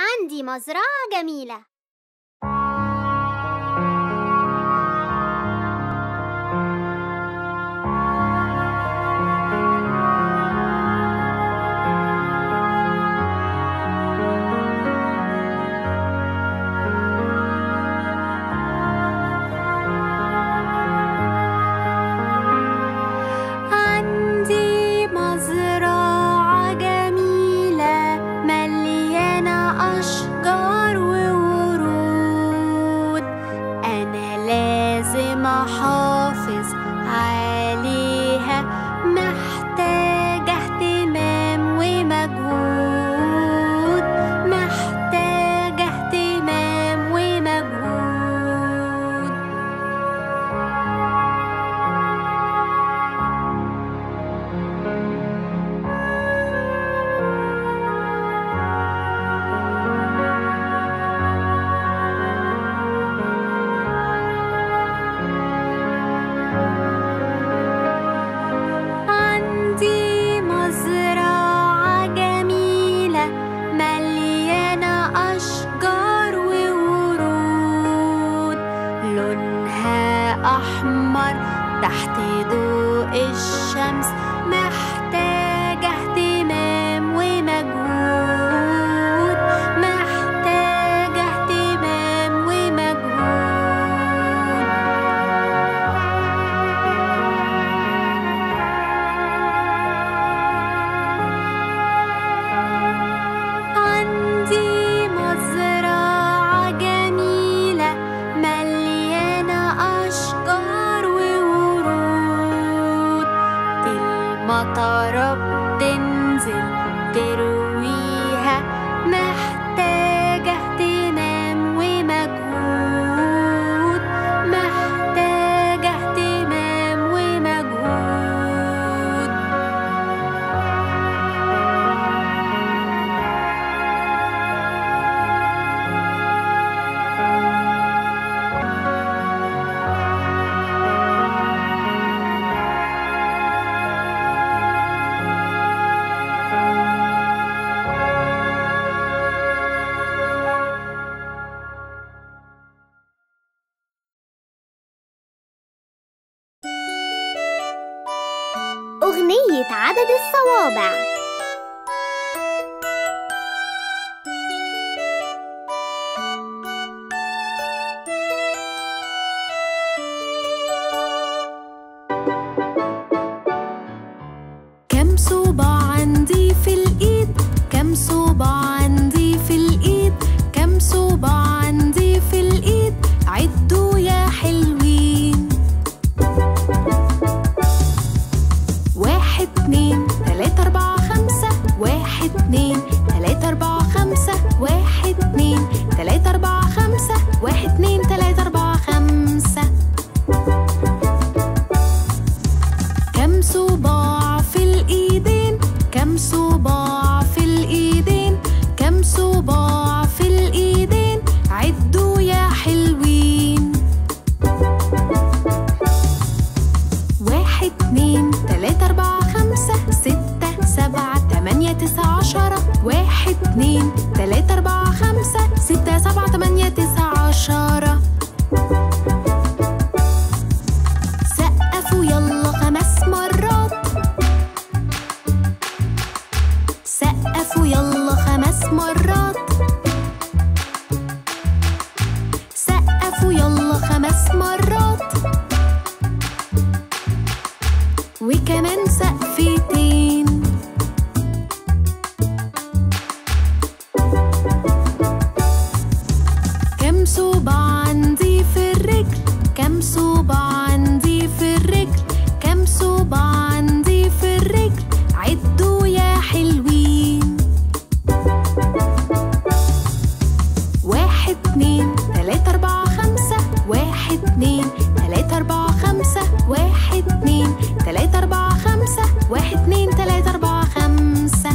عندي مزرعة جميلة. أشجار وورود أغنية عدد الصوابع. كم صوبع عندي في الإيد؟ كم صوبع عندي في الإيد؟ كم صوبع عندي في الإيد؟ عدوا يا حلوين. 1 2 3 4 5 1 2 3 4 5 1 2 3 4 5 1 2 3 4 5. كم صباع في الإيدين؟ كم صباع في الإيدين؟ كم صباع في الإيدين؟ عدوا يا حلوين. 1 2 3 4 5 6 7 8 9 10 1 2 3 4 5 6 7 8 9 10. سقفوا يلا 5 مرات. سقفوا يلا 5 مرات. سقفوا يلا 5 مرات. وكمان سقفتين. كم صوبع عندي في الرجل؟ كم صوبع عندي في الرجل؟ كم صوبع عندي في الرجل؟ عدوا يا حلوين. 1 2 3 4 5 1 2 3 4 5 1 2 3 4 5 1 2 3 4 5.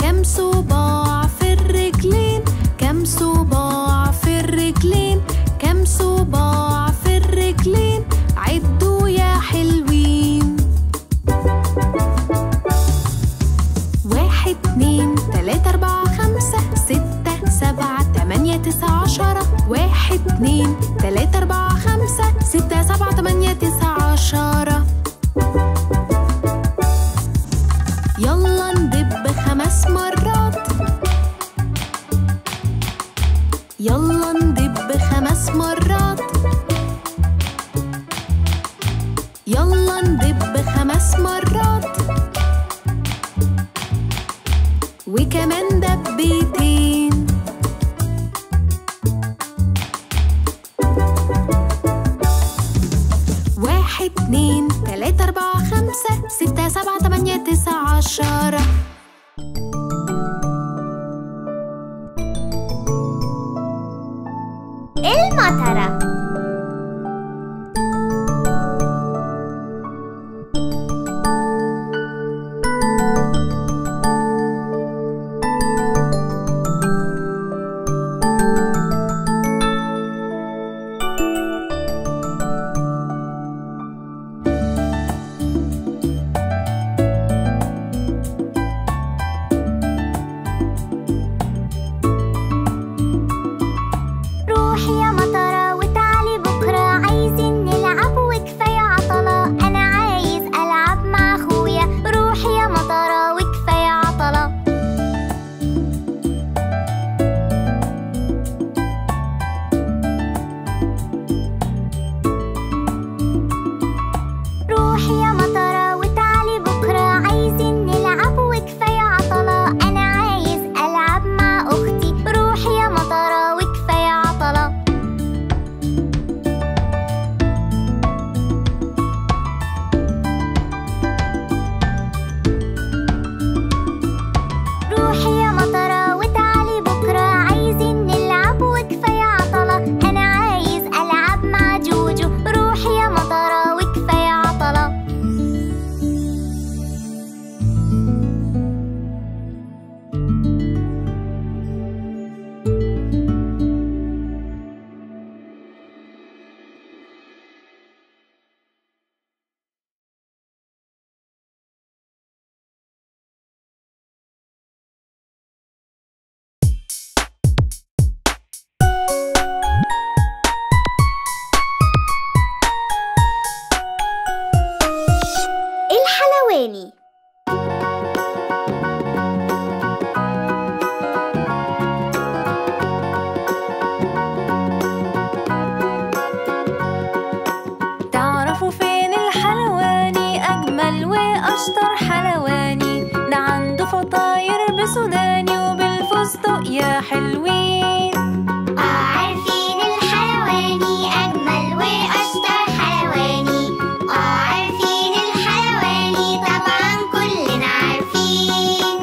كم صباع في الرجلين؟ كم صباع في الرجلين؟ كم صباع في الرجلين؟ عدوا يا حلوين. 1 2 3 4 5 6 7 8 9 10 1 2 3 4 5 6 7 8 9 10. يلا ندب 5 مرات. يلا ندب 5 مرات. يلا ندب 5 مرات. وكمان دبيتين. /2 3 4 5 6 7 8 9 10. المطرة. روح يا مطرة وتعالي. اشطر حلواني، ده عنده فطاير بسوداني وبالفستق يا حلوين. عارفين الحلواني اجمل واشطر حلواني، عارفين الحلواني طبعا كلنا عارفين.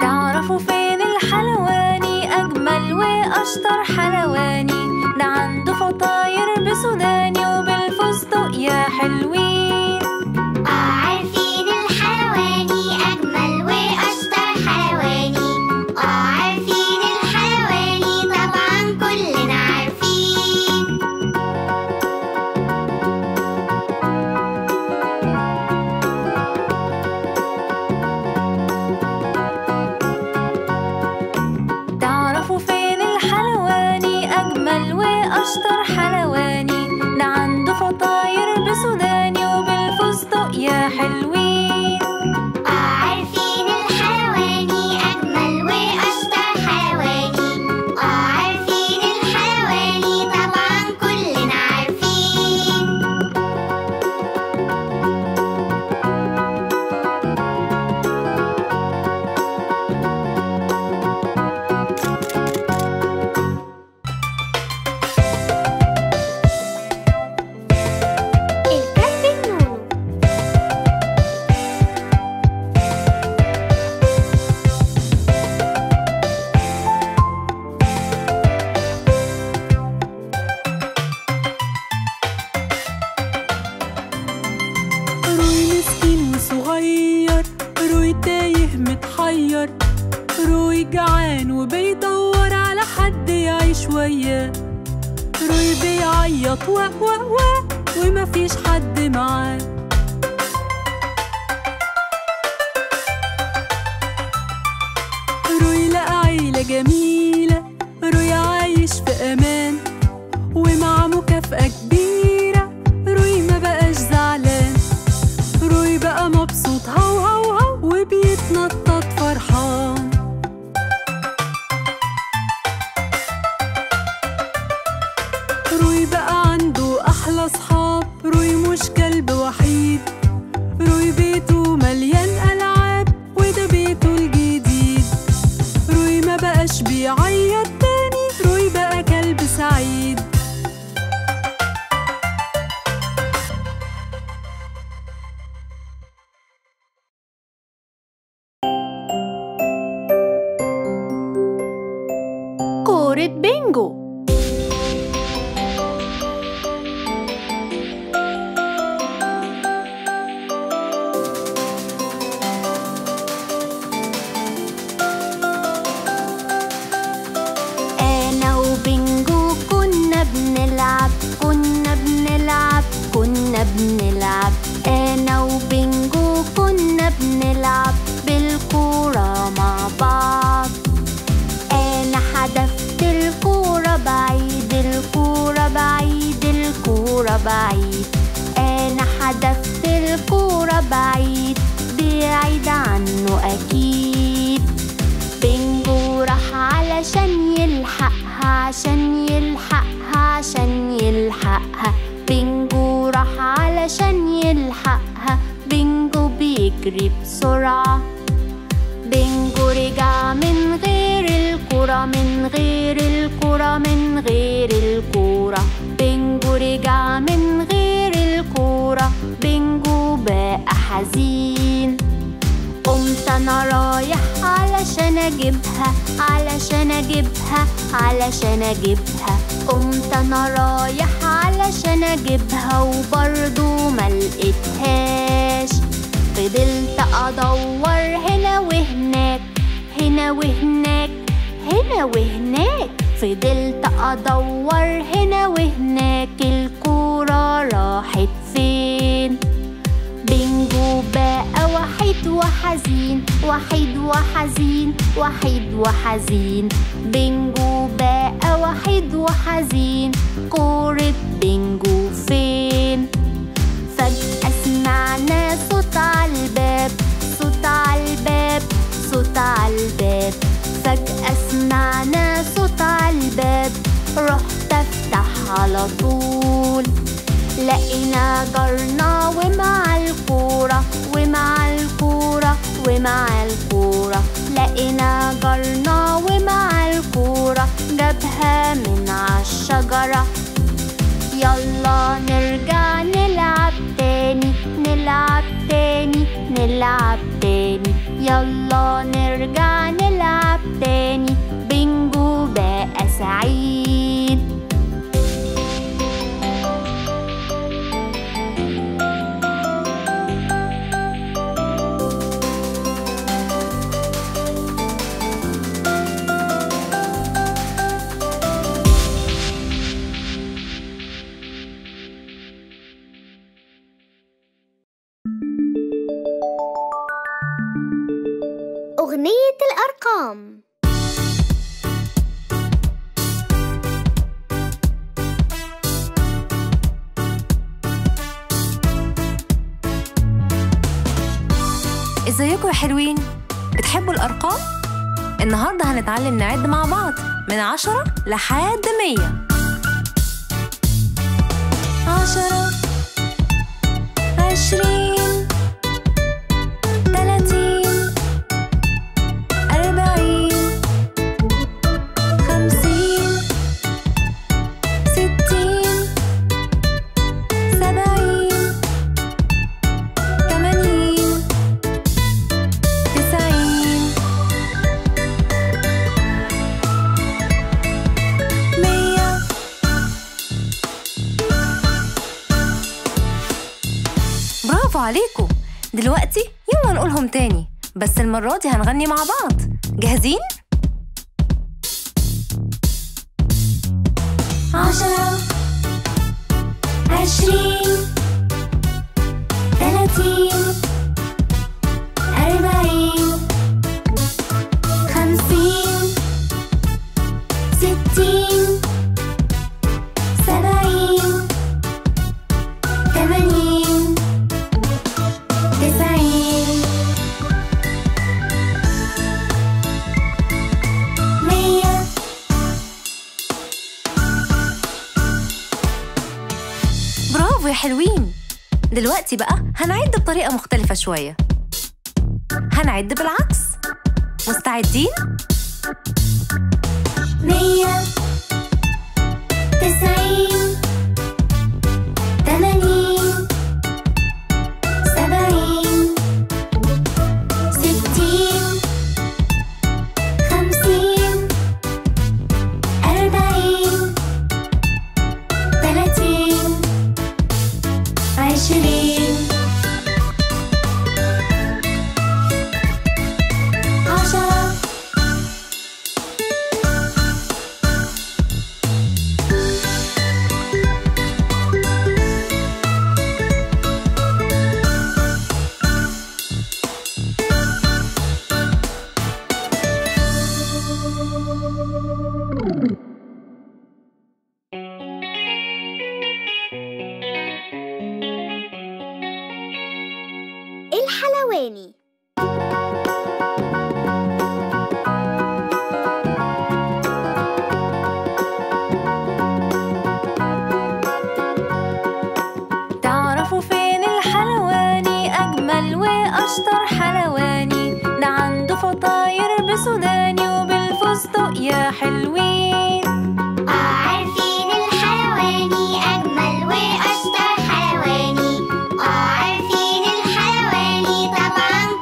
تعرفوا فين الحلواني اجمل واشطر حلواني، ده عنده فطاير بسوداني وبالفستق يا حلوين. عارفين الحلواني اجمل واشطر حلواني، عارفين الحلواني طبعا كلنا عارفين. تعرفوا فين الحلواني اجمل واشطر حلواني، ده عنده فطاير بسوداني وبالفستق يا حلوين. عارفين الحلواني اجمل واشطر حلواني، عارفين الحلواني طبعا كلنا عارفين. الكلب بينجو. روي مسكين وصغير، روي تايه متحير، روي جعان وبيدور على حد يعيش وياه، روي بيعيط واق واق واق ومفيش حد معاه. روي لقى عيلة جميلة، روي عايش في أمان، ومع مكافأة كبيرة روي ما بقاش زعلان. روي بقى مبسوط هو هو هو وبيتنطط فرحان. روي بقى عنده أحلى صحاب، روي مش كلب وحيد، روي بيته مليان ألعاب وده بيته الجديد. روي ما بقاش بيعيط تاني، روي بقى كلب سعيد. كورة بينجو. أنا وبينجو كنا بنلعب، أنا وبينجو كنا بنلعب بالكورة مع بعض. أنا حدفت الكورة بعيد، أنا حدفت الكورة بعيد، بعيد عنه أكيد. بينجو راح علشان يلحقها، بينجو راح علشان يلحقها، بينجو بيجري بسرعة. بينجو رجع من غير الكرة، بينجو رجع من غير الكرة، بينجو بقى حزين. قمت أنا رايح علشان أجيبها، قمت أنا رايح علشان أجيبها وبرضه ملقتهاش. فضلت أدور هنا وهناك، فضلت أدور هنا وهناك، الكورة راحت فين؟ بينجو بقى وحيد وحزين، بينجو بقى وحيد وحزين، كورة بينجو فين؟ فجأة سمعنا صوت عالباب، فجأة على طول. لقينا جارنا ومع الكورة ومع الكورة ومع الكورة، لقينا جارنا ومع الكورة جابها من عالشجرة. يلا نرجع نلعب تاني نلعب تاني نلعب تاني، يلا نرجع نلعب تاني. بينجو بقى سعيد. أغنية الأرقام. ازيكم يا حلوين؟ بتحبوا الأرقام؟ النهاردة هنتعلم نعد مع بعض من 10 لحد 100. 10، 20، عليكم. دلوقتي يلا نقولهم تاني، بس المرة دي هنغني مع بعض. جاهزين؟ 10، 20، 30، 40، 50، 60، 70، 80، 90، 100. برافو يا حلوين. دلوقتي بقى هنعد بطريقة مختلفة شوية، هنعد بالعكس. مستعدين؟ 100، 90، 80، 当。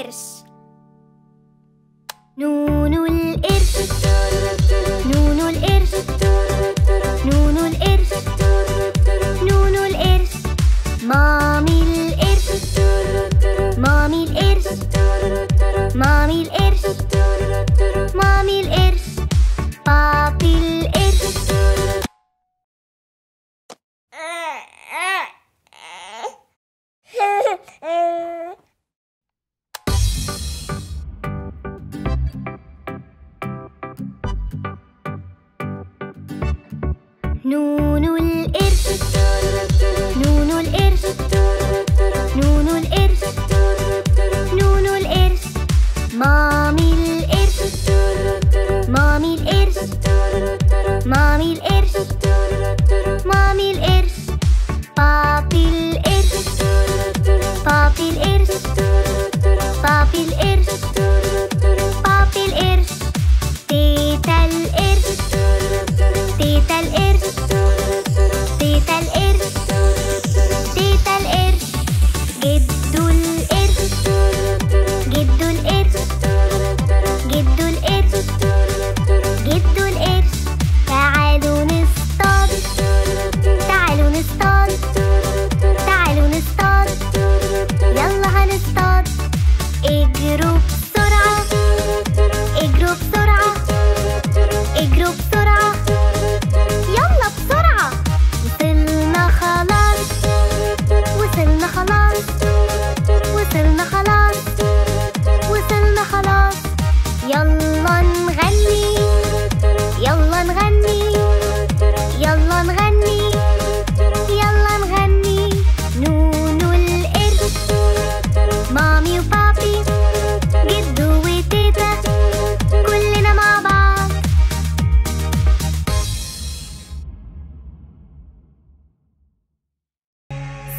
القرش. نونو القرش نونو القرش نونو القرش نونو القرش. مامي القرش مامي القرش مامي القرش مامي القرش. بابي القرش. نونو القرش نونو القرش نونو القرش نونو القرش. مامي القرش مامي القرش مامي القرش مامي القرش. بابي القرش بابي القرش بابي القرش بابي القرش. تيتا القرش تيتا القرش تيتا القرش تيتا القرش. جدو القرش جدو القرش جدو القرش جدو القرش. تعالوا نصطاد تعالوا نصطاد تعالوا نصطاد يلا هنصطاد. اجروا بسرعة اجروا بسرعة اجروا بسرعة يلا بسرعة. وصلنا خلاص وصلنا خلاص وصلنا خلاص وصلنا خلاص. يلا نغني يلا نغني يلا نغني يلا نغني. نونو القرش مامي وبابي جدو وتيتا كلنا مع بعض.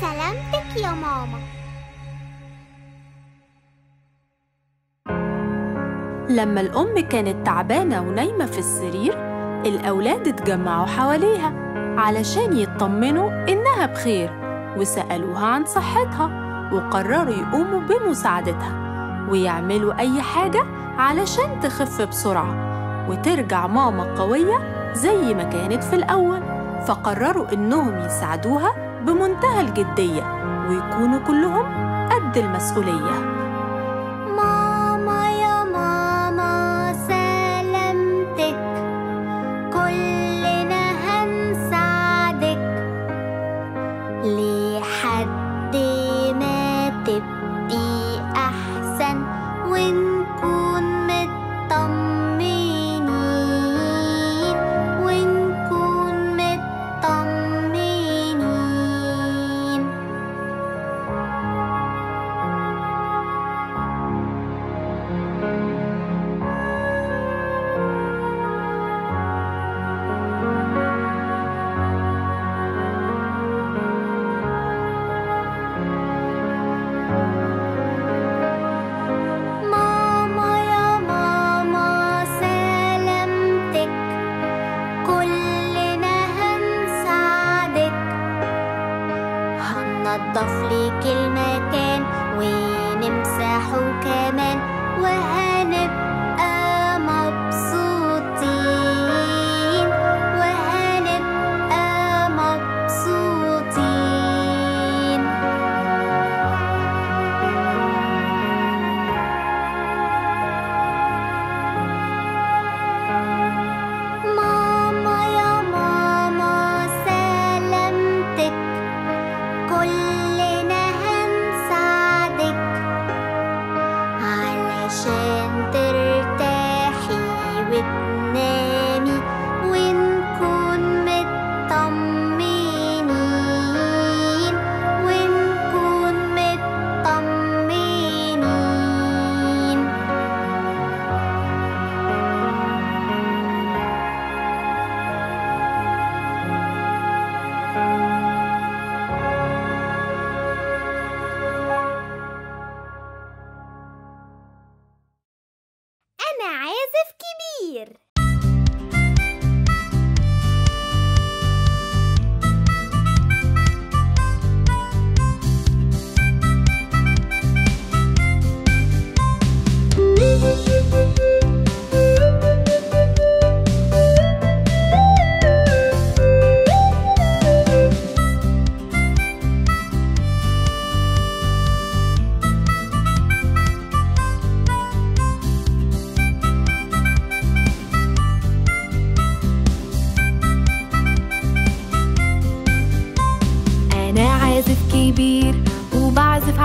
سلامتك يا ماما. لما الأم كانت تعبانة ونايمة في السرير، الأولاد اتجمعوا حواليها علشان يطمنوا إنها بخير، وسألوها عن صحتها، وقرروا يقوموا بمساعدتها ويعملوا أي حاجة علشان تخف بسرعة وترجع ماما قوية زي ما كانت في الأول. فقرروا إنهم يساعدوها بمنتهى الجدية ويكونوا كلهم قد المسؤولية.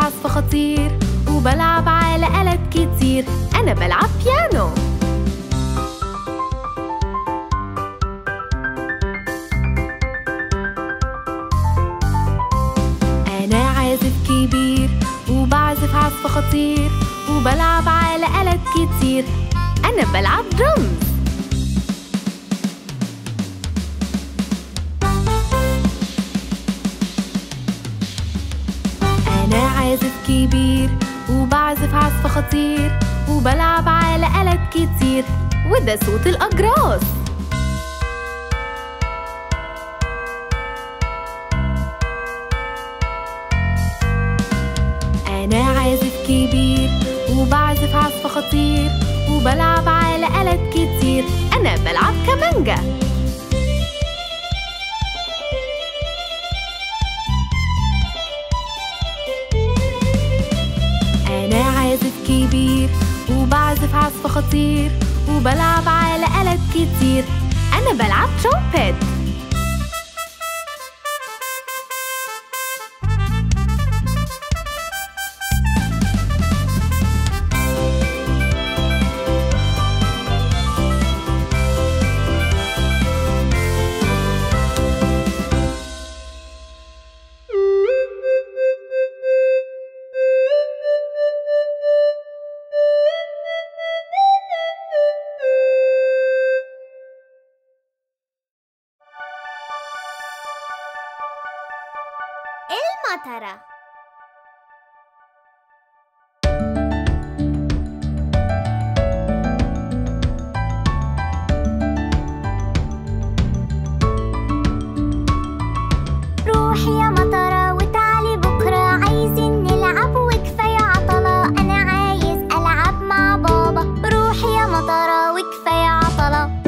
عزف خطير وبلعب على آلات كتير. أنا بلعب بيانو. أنا عازف كبير وبعزف عزف خطير وبلعب على آلات كتير. أنا بلعب درمز. عازف كبير وبعزف عزف خطير وبلعب على آلات كتير. وده صوت الأجراس. أنا عازف كبير وبعزف عزف خطير وبلعب على آلات كتير. أنا بلعب كمانجا. كبير وبعزف عزف خطير وبلعب على آلات كتير. أنا بلعب ترومبيت. المطرة. روحي يا مطرة وتعالي بكرة، عايزين نلعب وكفاية عطلة، أنا عايز ألعب مع بابا. روحي يا مطرة وكفاية عطلة.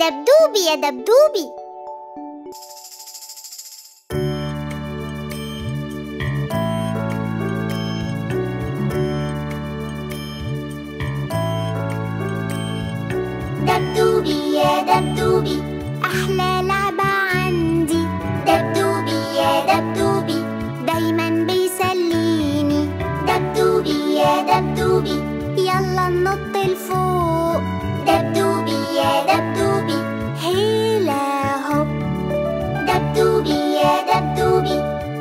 دبدوبي يا دبدوبي. دبدوبي يا دبدوبي، أحلى لعبة عندي. دبدوبي يا دبدوبي، دايما بيسليني. دبدوبي يا دبدوبي، يلا ننط لفوق. دبدوبي يا دبدوبي،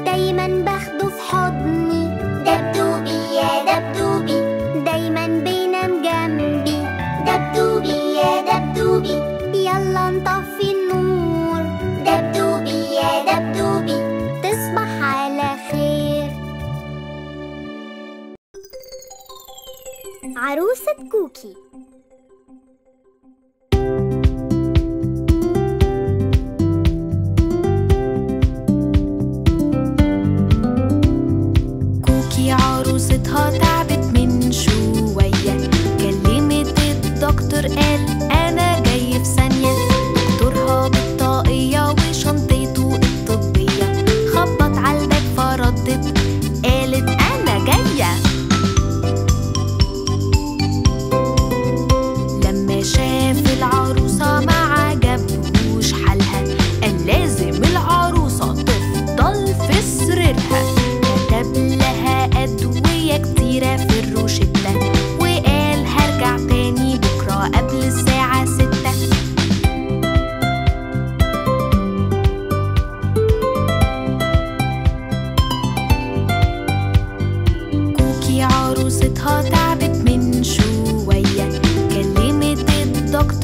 دايما باخده في حضني. دبدوبي يا دبدوبي، دايما بينام جنبي. دبدوبي يا دبدوبي، يلا نطفي النور. دبدوبي يا دبدوبي، تصبح على خير. عروسة كوكي.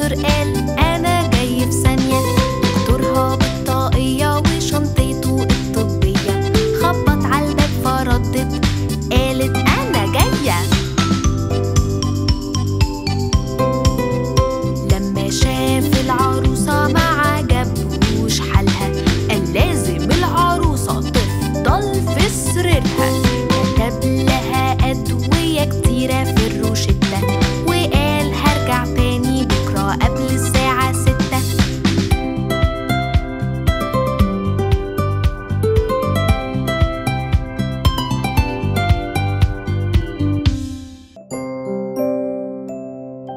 الدكتور قال أنا جاي في ثانية. الدكتور هاب الطاقية وشنطته الطبية، خبط على الباب فردت قالت أنا جاية. لما شاف العروسة ما عجبهوش حالها، قال لازم العروسة تفضل في سريرها. كتب لها أدوية كتيرة في الروشتة،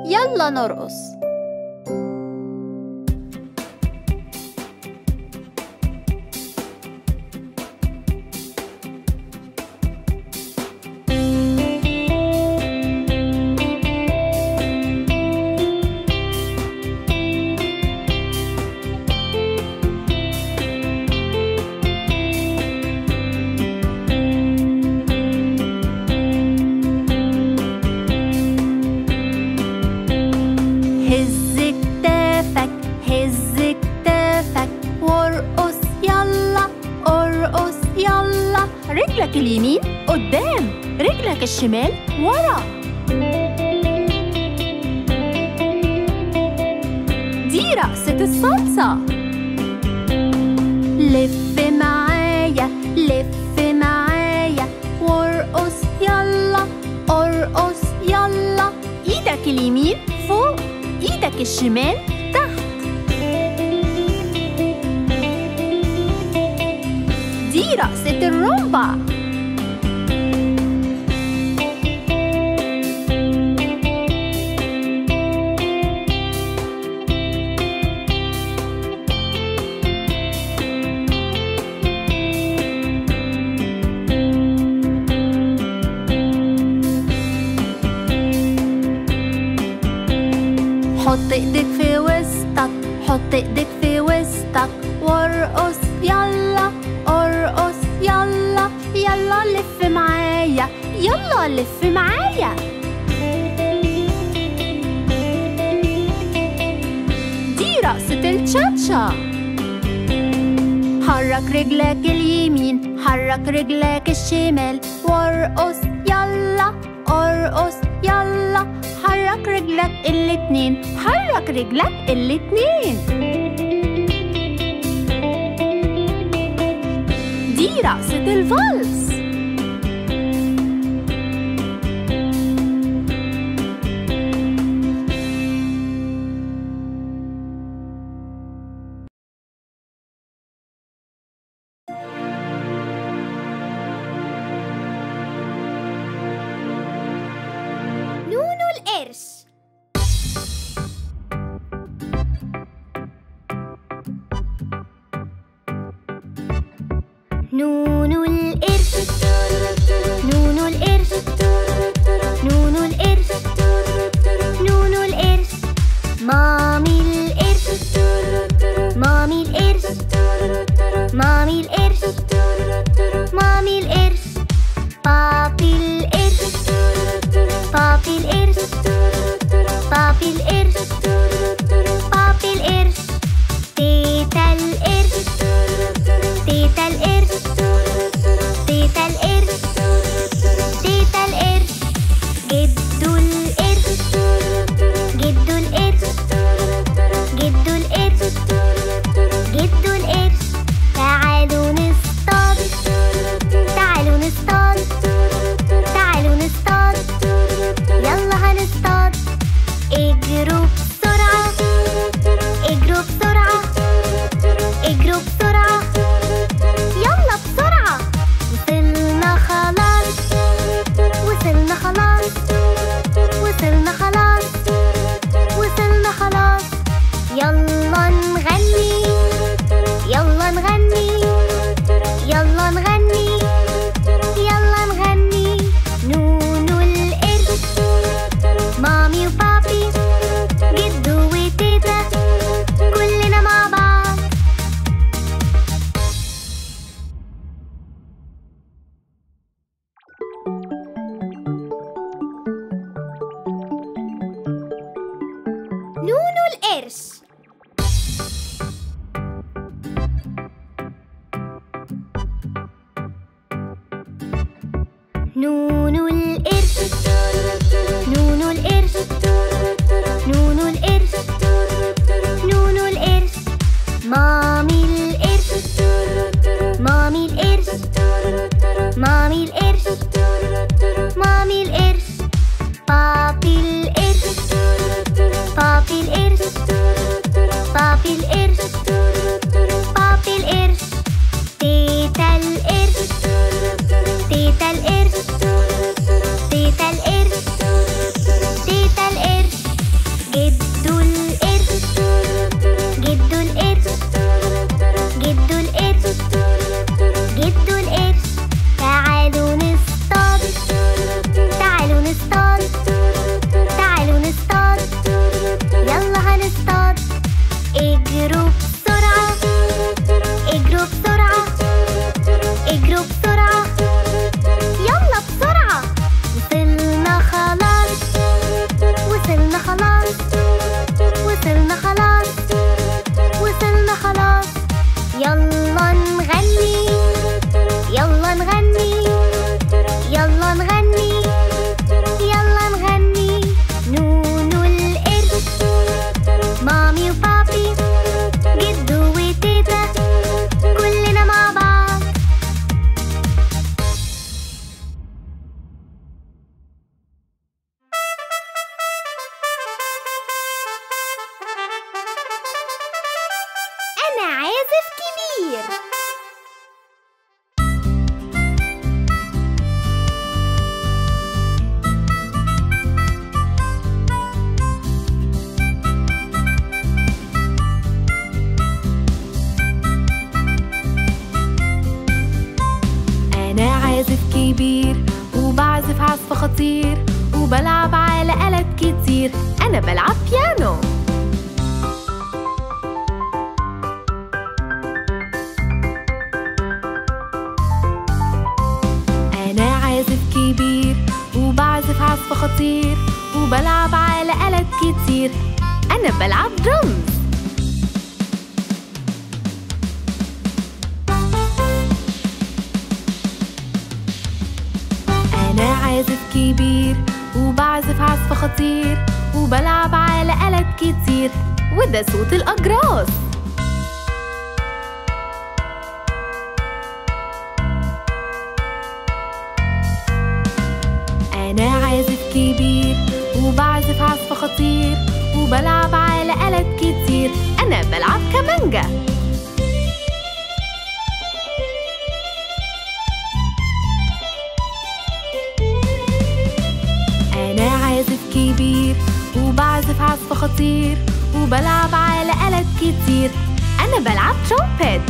يلا نرقص. رجلك اليمين قدام، رجلك الشمال ورا. دي رقصة الصلصة. لف معايا لف معايا وارقص يلا ارقص يلا. ايدك اليمين فوق، ايدك الشمال تحت. دي رقصة الرومبا. حط ايدك في وسطك، حط ايدك في وسطك وارقص يلا ارقص يلا. يلا لف معايا يلا لف معايا. دي رقصة التشاتشا. حرك رجلك اليمين، حرك رجلك الشمال وارقص يلا ارقص يلا. حرك رجلك الاتنين، حرك رجلك الاتنين. دي رقصة الفالس. نونو القرش نونو القرش نونو القرش نونو القرش. مامي القرش مامي القرش مامي القرش مامي القرش. بابي القرش بابي القرش بابي القرش بابي القرش. تيتا القرش تيتا القرش نونو القرش. نونو القرش نونو القرش نونو القرش نونو القرش. مامي القرش مامي القرش مامي القرش مامي القرش. بابي القرش بابي القرش بابي القرش بابي القرش. تيتا القرش تيتا القرش تيتا القرش تيتا القرش. جدو القرش جدو القرش جدو القرش جدو القرش. تعالوا نصطاد تعالوا نصطاد تعالوا نصطاد يلا هنصطاد. اجروا بسرعة اجروا بسرعة اجروا بسرعة يلا بسرعة. وصلنا خلاص وصلنا خلاص وصلنا خلاص وصلنا خلاص. يلا نغني يلا نغني يلا نغني يلا نغني. نونو القرش مامي وبابي جدو وتيتا كلنا مع بعض. أنا عازف كبير. أنا عازف كبير وبعزف عزف خطير وبلعب على آلات كتير. أنا بلعب بيانو. أنا عازف كبير وبعزف عزف خطير وبلعب على آلات كتير. أنا بلعب درمز. أنا عازف كبير وبعزف عزف خطير وبلعب على آلات كتير. وده صوت الأجراس. أنا عازف كبير وبعزف عزف خطير وبلعب على آلات كتير. أنا بلعب كمانجا. أنا عازف كبير وبعزف عزف خطير وبلعب على آلات كتير. أنا بلعب ترومبيت.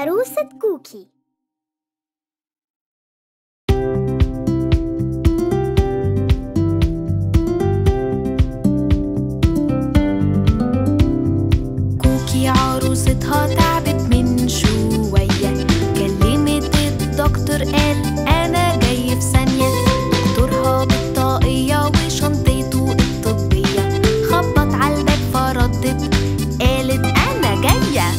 عروسة كوكي. كوكي عروستها تعبت من شوية، كلمت الدكتور قال أنا جاي في ثانية. دكتورها بالطاقية وشنطته الطبية، خبط على الباب فردت قالت أنا جاية.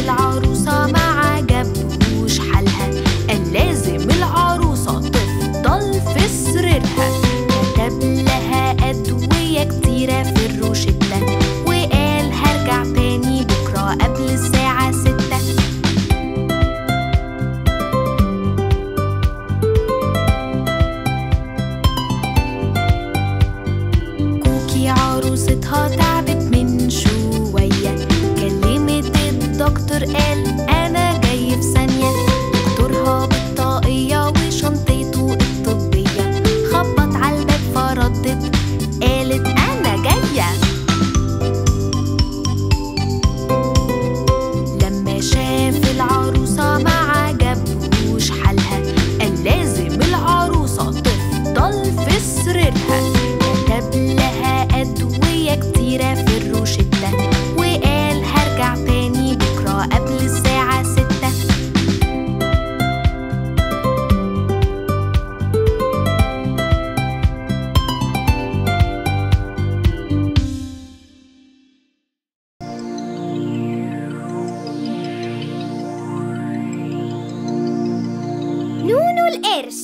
العروسة ما عجبهوش حالها، قال لازم العروسة تفضل في سريرها. كتب لها أدوية كتيرة في الروشتة، وقال هرجع تاني بكرة قبل الساعة 6. كوكي عروستها تعبت من شوية، الدكتور قال أنا جاي في ثانية. دكتورها بالطاقية وشنطته الطبية، خبط على الباب فردت قالت أنا جاية. لما شاف العروسة ما عجبهوش حالها، قال لازم العروسة تفضل في سريرها. كتب لها أدوية كتيرة في الروشتة، وقال هرجع تاني قبل الساعة 6. نونو القرش.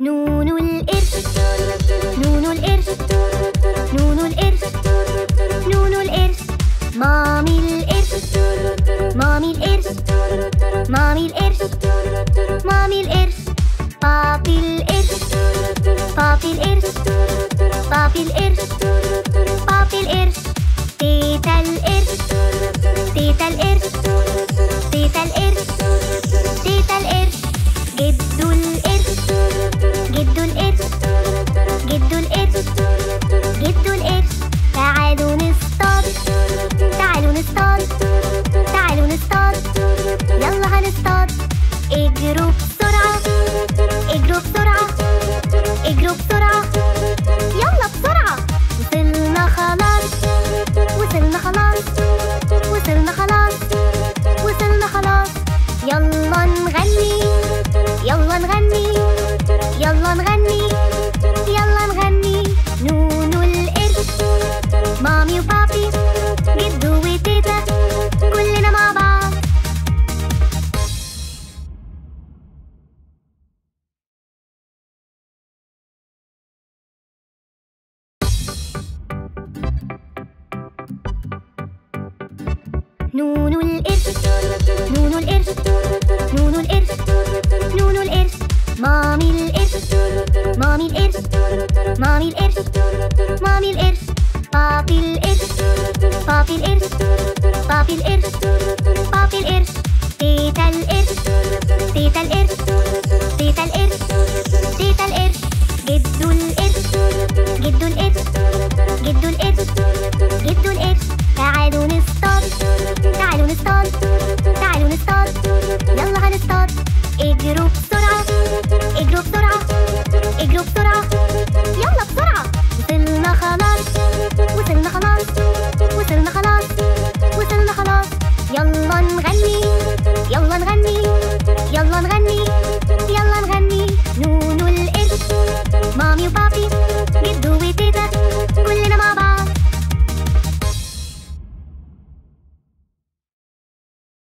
نونو القرش، نونو القرش، نونو القرش، نونو القرش. مامي القرش، مامي القرش، مامي القرش، مامي القرش. بابي القرش، بابي القرش، بابي القرش، بابي القرش. تيتا القرش، تيتا القرش، تيتا القرش، تيتا القرش. جدو القرش، جدو القرش، جدو القرش، جدو القرش. تعالوا نصطاد، تعالوا نصطاد، تعالوا نصطاد، يلا هنصطاد. اجروا بسرعة، اجروا بسرعة، اجروا بسرعة، يلا بسرعة. وصلنا خلاص، وصلنا خلاص، وصلنا خلاص، وصلنا خلاص. يلا نغني، يلا نغني، يلا نغني، يلا نغني. نونو القرش، مامي وبابي، جدو وتيتا، كلنا مع بعض. نونو القرش، نونو القرش، نونو القرش، نونو القرش. مامي القرش، مامي القرش، مامي القرش، مامي القرش. بابي القرش، بابي القرش، بابي القرش، بابي القرش. تيتا القرش، تيتا القرش، تيتا القرش، تيتا القرش. جدو القرش، جدو القرش، جدو القرش، جدو القرش. تعالوا نصطاد، تعالوا نصطاد، تعالوا نصطاد، يلا هنصطاد. اجروا بسرعة، اجروا بسرعة، اجروا بسرعة، يلا بسرعة. وصلنا خلاص، وصلنا خلاص، وصلنا خلاص، وصلنا خلاص. يلا نغني، يلا نغني، يلا نغني، يلا نغني. نونو القرش، مامي وبابي،